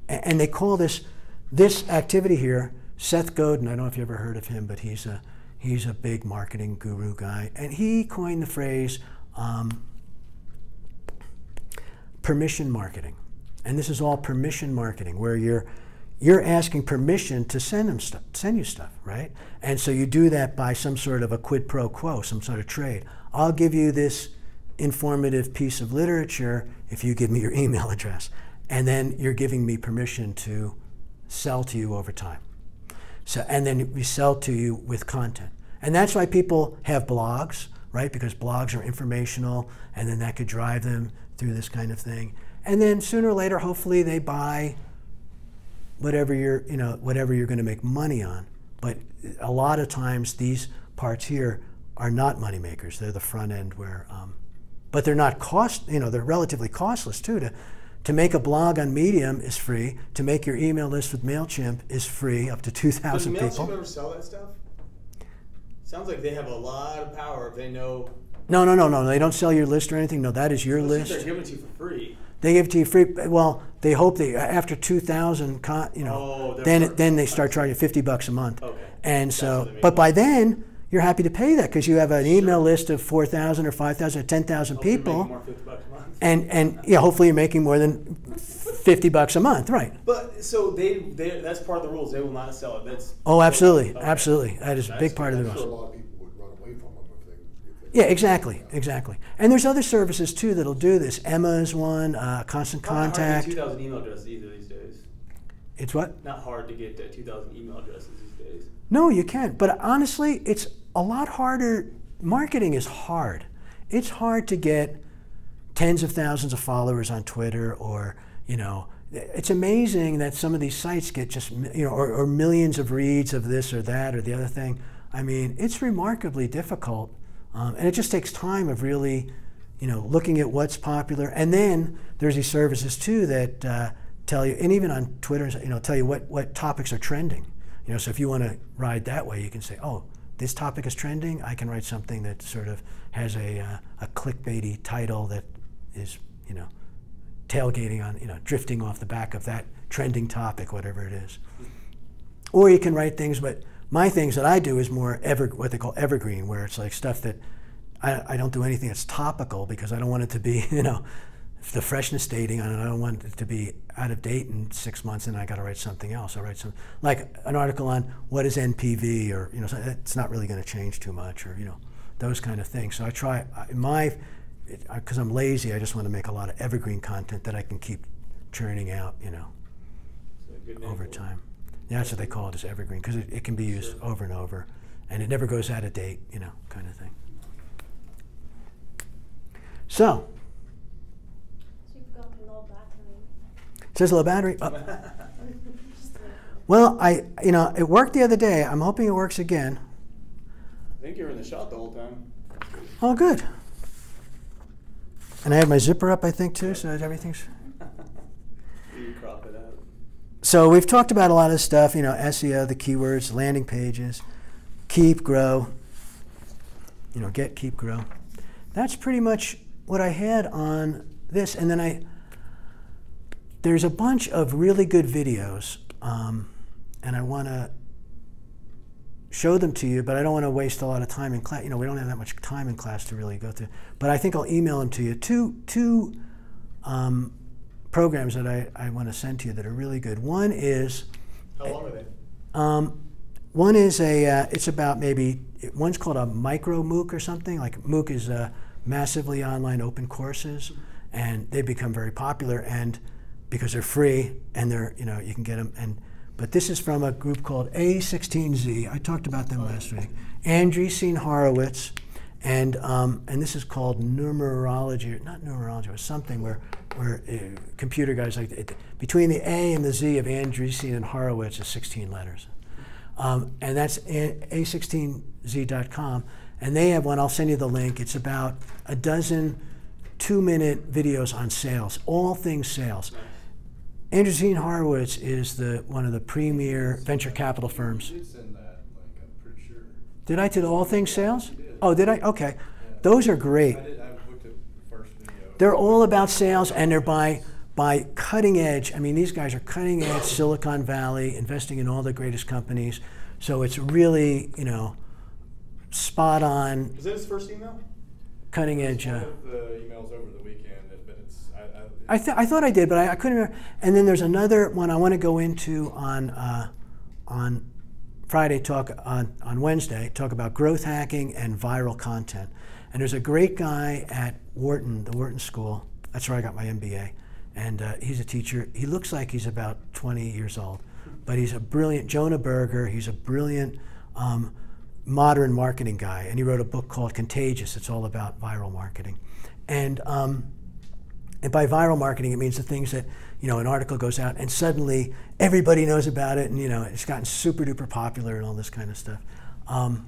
and they call this, this activity here, Seth Godin, I don't know if you ever heard of him, but he's a, he's a big marketing guru guy. And he coined the phrase um, permission marketing. And this is all permission marketing, where you're you're asking permission to send them stuff, send you stuff, right? And so you do that by some sort of a quid pro quo, some sort of trade. I'll give you this informative piece of literature if you give me your email address, and then you're giving me permission to sell to you over time. So and then we sell to you with content, and that's why people have blogs, right? Because blogs are informational, and then that could drive them through this kind of thing. And then sooner or later, hopefully, they buy whatever you're, you know, whatever you're going to make money on. But a lot of times, these parts here are not money makers. They're the front end where, um, but they're not cost. You know, they're relatively costless too. To to make a blog on Medium is free. To make your email list with Mailchimp is free, up to two thousand people. Does Mailchimp ever sell that stuff? Sounds like they have a lot of power if they know. No, no, no, no. They don't sell your list or anything. No, that is your list. They're giving it to you for free. They give it to you free. Well, they hope that after two thousand, you know, oh, then it, then they start charging fifty bucks a month. Okay. And so, but by then you're happy to pay that because you have an email sure. list of four thousand or five thousand or ten thousand people. More fifty bucks a month. And and yeah, hopefully you're making more than fifty bucks a month, right? But so they, they that's part of the rules. They will not sell it. That's oh, absolutely, okay. absolutely. That is a big part of the rules. Yeah, exactly, exactly. And there's other services too that'll do this. Emma is one, uh, Constant Contact. It's not hard to get two thousand email addresses either these days. It's what? Not hard to get two thousand email addresses these days. No, you can't. But honestly, it's a lot harder. Marketing is hard. It's hard to get tens of thousands of followers on Twitter, or, you know, it's amazing that some of these sites get just, you know, or, or millions of reads of this or that or the other thing. I mean, it's remarkably difficult. Um, and it just takes time of really, you know, looking at what's popular. And then there's these services too that uh, tell you, and even on Twitter, you know, tell you what what topics are trending. You know, so if you want to ride that way, you can say, oh, this topic is trending. I can write something that sort of has a uh, a clickbaity title that is, you know, tailgating on, you know, drifting off the back of that trending topic, whatever it is. Or you can write things, but my things that I do is more ever, what they call evergreen, where it's like stuff that I, I don't do anything that's topical because I don't want it to be, you know, the freshness dating on it. I don't want it to be out of date in six months and I got to write something else. I write some, like an article on what is N P V, or, you know, it's not really going to change too much, or, you know, those kind of things. So I try, my, because I'm lazy, I just want to make a lot of evergreen content that I can keep churning out, you know, over time. Yeah, that's what they call it, is evergreen, because it, it can be used sure. over and over, and it never goes out of date, you know, kind of thing. So. So you've got a low battery. It says low battery. Oh. Well, I, you know, it worked the other day. I'm hoping it works again. I think you were in the shot the whole time. Oh, good. And I had my zipper up, I think, too, so everything's. You crop it out. So we've talked about a lot of stuff, you know, S E O, the keywords, landing pages, keep, grow, you know, get, keep, grow. That's pretty much what I had on this. And then I, there's a bunch of really good videos, um, and I want to show them to you, but I don't want to waste a lot of time in class. You know, we don't have that much time in class to really go through. But I think I'll email them to you. Two, two um, programs that I, I want to send to you that are really good. One is, how long are they? Um, one is a, uh, it's about maybe, one's called a micro MOOC or something. Like MOOC is uh, massively online open courses, and they become very popular, and because they're free and they're, you know, you can get them. And but this is from a group called A sixteen Z. I talked about them last week. Andreessen Horowitz, and um, and this is called numerology, not numerology, but something where. Where uh, computer guys like it, between the A and the Z of Andreessen and Horowitz is sixteen letters, um, and that's A sixteen Z dot com. And they have one. I'll send you the link. It's about a dozen two-minute videos on sales, all things sales. Andreessen Horowitz is the one of the premier venture capital firms. You did send that, like, I'm pretty sure. Did I do all things sales? Yeah, you did. Oh, did I? Okay, yeah. Those are great. I did, I They're all about sales, and they're by, by cutting edge. I mean, these guys are cutting edge, Silicon Valley, investing in all the greatest companies. So it's really, you know, spot on. Is that his first email? Cutting edge. Uh, the emails over the weekend, but it's. I, I, I, th I thought I did, but I, I couldn't remember. And then there's another one I want to go into on, uh, on Friday, talk on, on Wednesday, talk about growth hacking and viral content. And there's a great guy at Wharton, the Wharton School. That's where I got my M B A. And uh, he's a teacher. He looks like he's about twenty years old. But he's a brilliant, Jonah Berger, he's a brilliant um, modern marketing guy. And he wrote a book called Contagious. It's all about viral marketing. And, um, and by viral marketing, it means the things that, you know, an article goes out and suddenly everybody knows about it. And, you know, it's gotten super duper popular and all this kind of stuff. Um,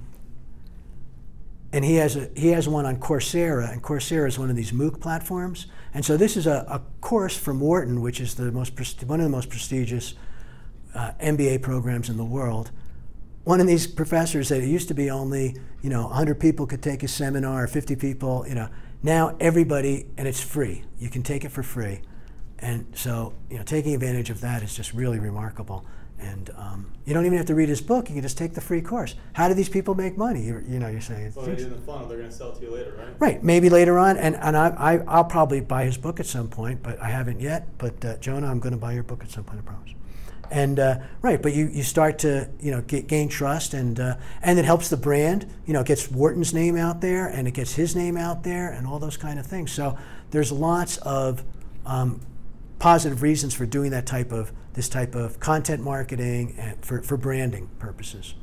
And he has, a, he has one on Coursera, and Coursera is one of these MOOC platforms. And so this is a, a course from Wharton, which is the most one of the most prestigious uh, M B A programs in the world. One of these professors said it used to be only, you know, one hundred people could take a seminar, or fifty people, you know. Now everybody, and it's free. You can take it for free. And so, you know, taking advantage of that is just really remarkable. And um, you don't even have to read his book. You can just take the free course. How do these people make money? You're, you know, you're saying. Well, they're in the funnel. They're going to sell to you later, right? Right. Maybe later on. And, and I, I, I'll probably buy his book at some point, but I haven't yet. But uh, Jonah, I'm going to buy your book at some point, I promise. And uh, right, but you, you start to, you know, get, gain trust, and uh, and it helps the brand. You know, it gets Wharton's name out there, and it gets his name out there, and all those kind of things. So there's lots of um, positive reasons for doing that type of. This type of content marketing and for, for branding purposes.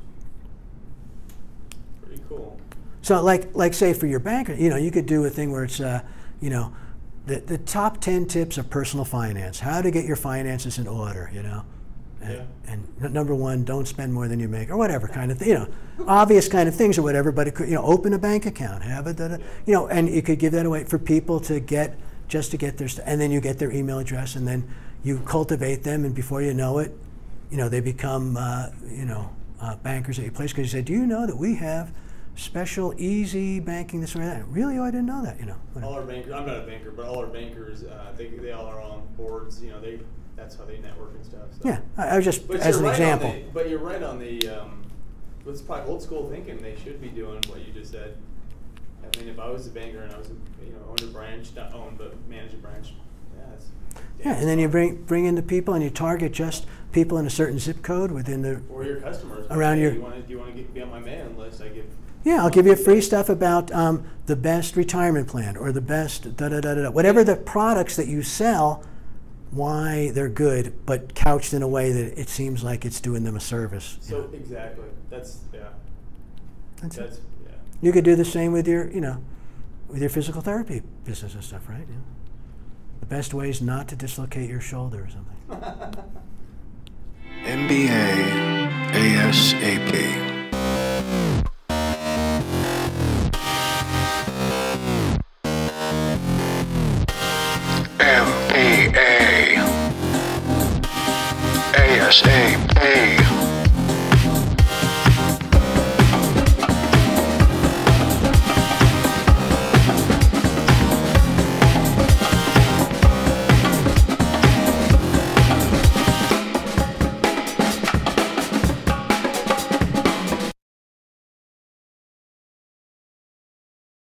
Pretty cool. So like, like say for your banker, you know, you could do a thing where it's, uh, you know, the, the top ten tips of personal finance, how to get your finances in order, you know. And, yeah. and number one, don't spend more than you make, or whatever kind of thing, you know, obvious kind of things or whatever, but it could, you know, open a bank account, have a, da, da, yeah. you know, and you could give that away for people to get, just to get their, st and then you get their email address, and then you cultivate them, and before you know it, you know, they become, uh, you know, uh, bankers at your place, because you say, do you know that we have special, easy banking, this or that. Really, oh, I didn't know that, you know. Whatever. All our bankers, I'm not a banker, but all our bankers, uh, they, they all are on boards, you know, they, that's how they network and stuff. So. Yeah, I was just, but as an right example. The, but you're right on the, um, it's probably old school thinking, they should be doing what you just said. I mean, if I was a banker and I was, you know, owned a branch, not owned, but managed a branch, yeah, that's, yeah, and then you bring bring in the people, and you target just people in a certain zip code within the. Or your customers. Around your. Do you want to, do you want to get, be on my mailing list? I give. Yeah, I'll give you free stuff about um, the best retirement plan or the best da da da da da. Whatever the products that you sell, why they're good, but couched in a way that it seems like it's doing them a service. So yeah. Exactly, that's yeah. That's, that's it. Yeah. You could do the same with your, you know, with your physical therapy business and stuff, right? Yeah. The best way is not to dislocate your shoulder or something. M B A ASAP. M B A ASAP.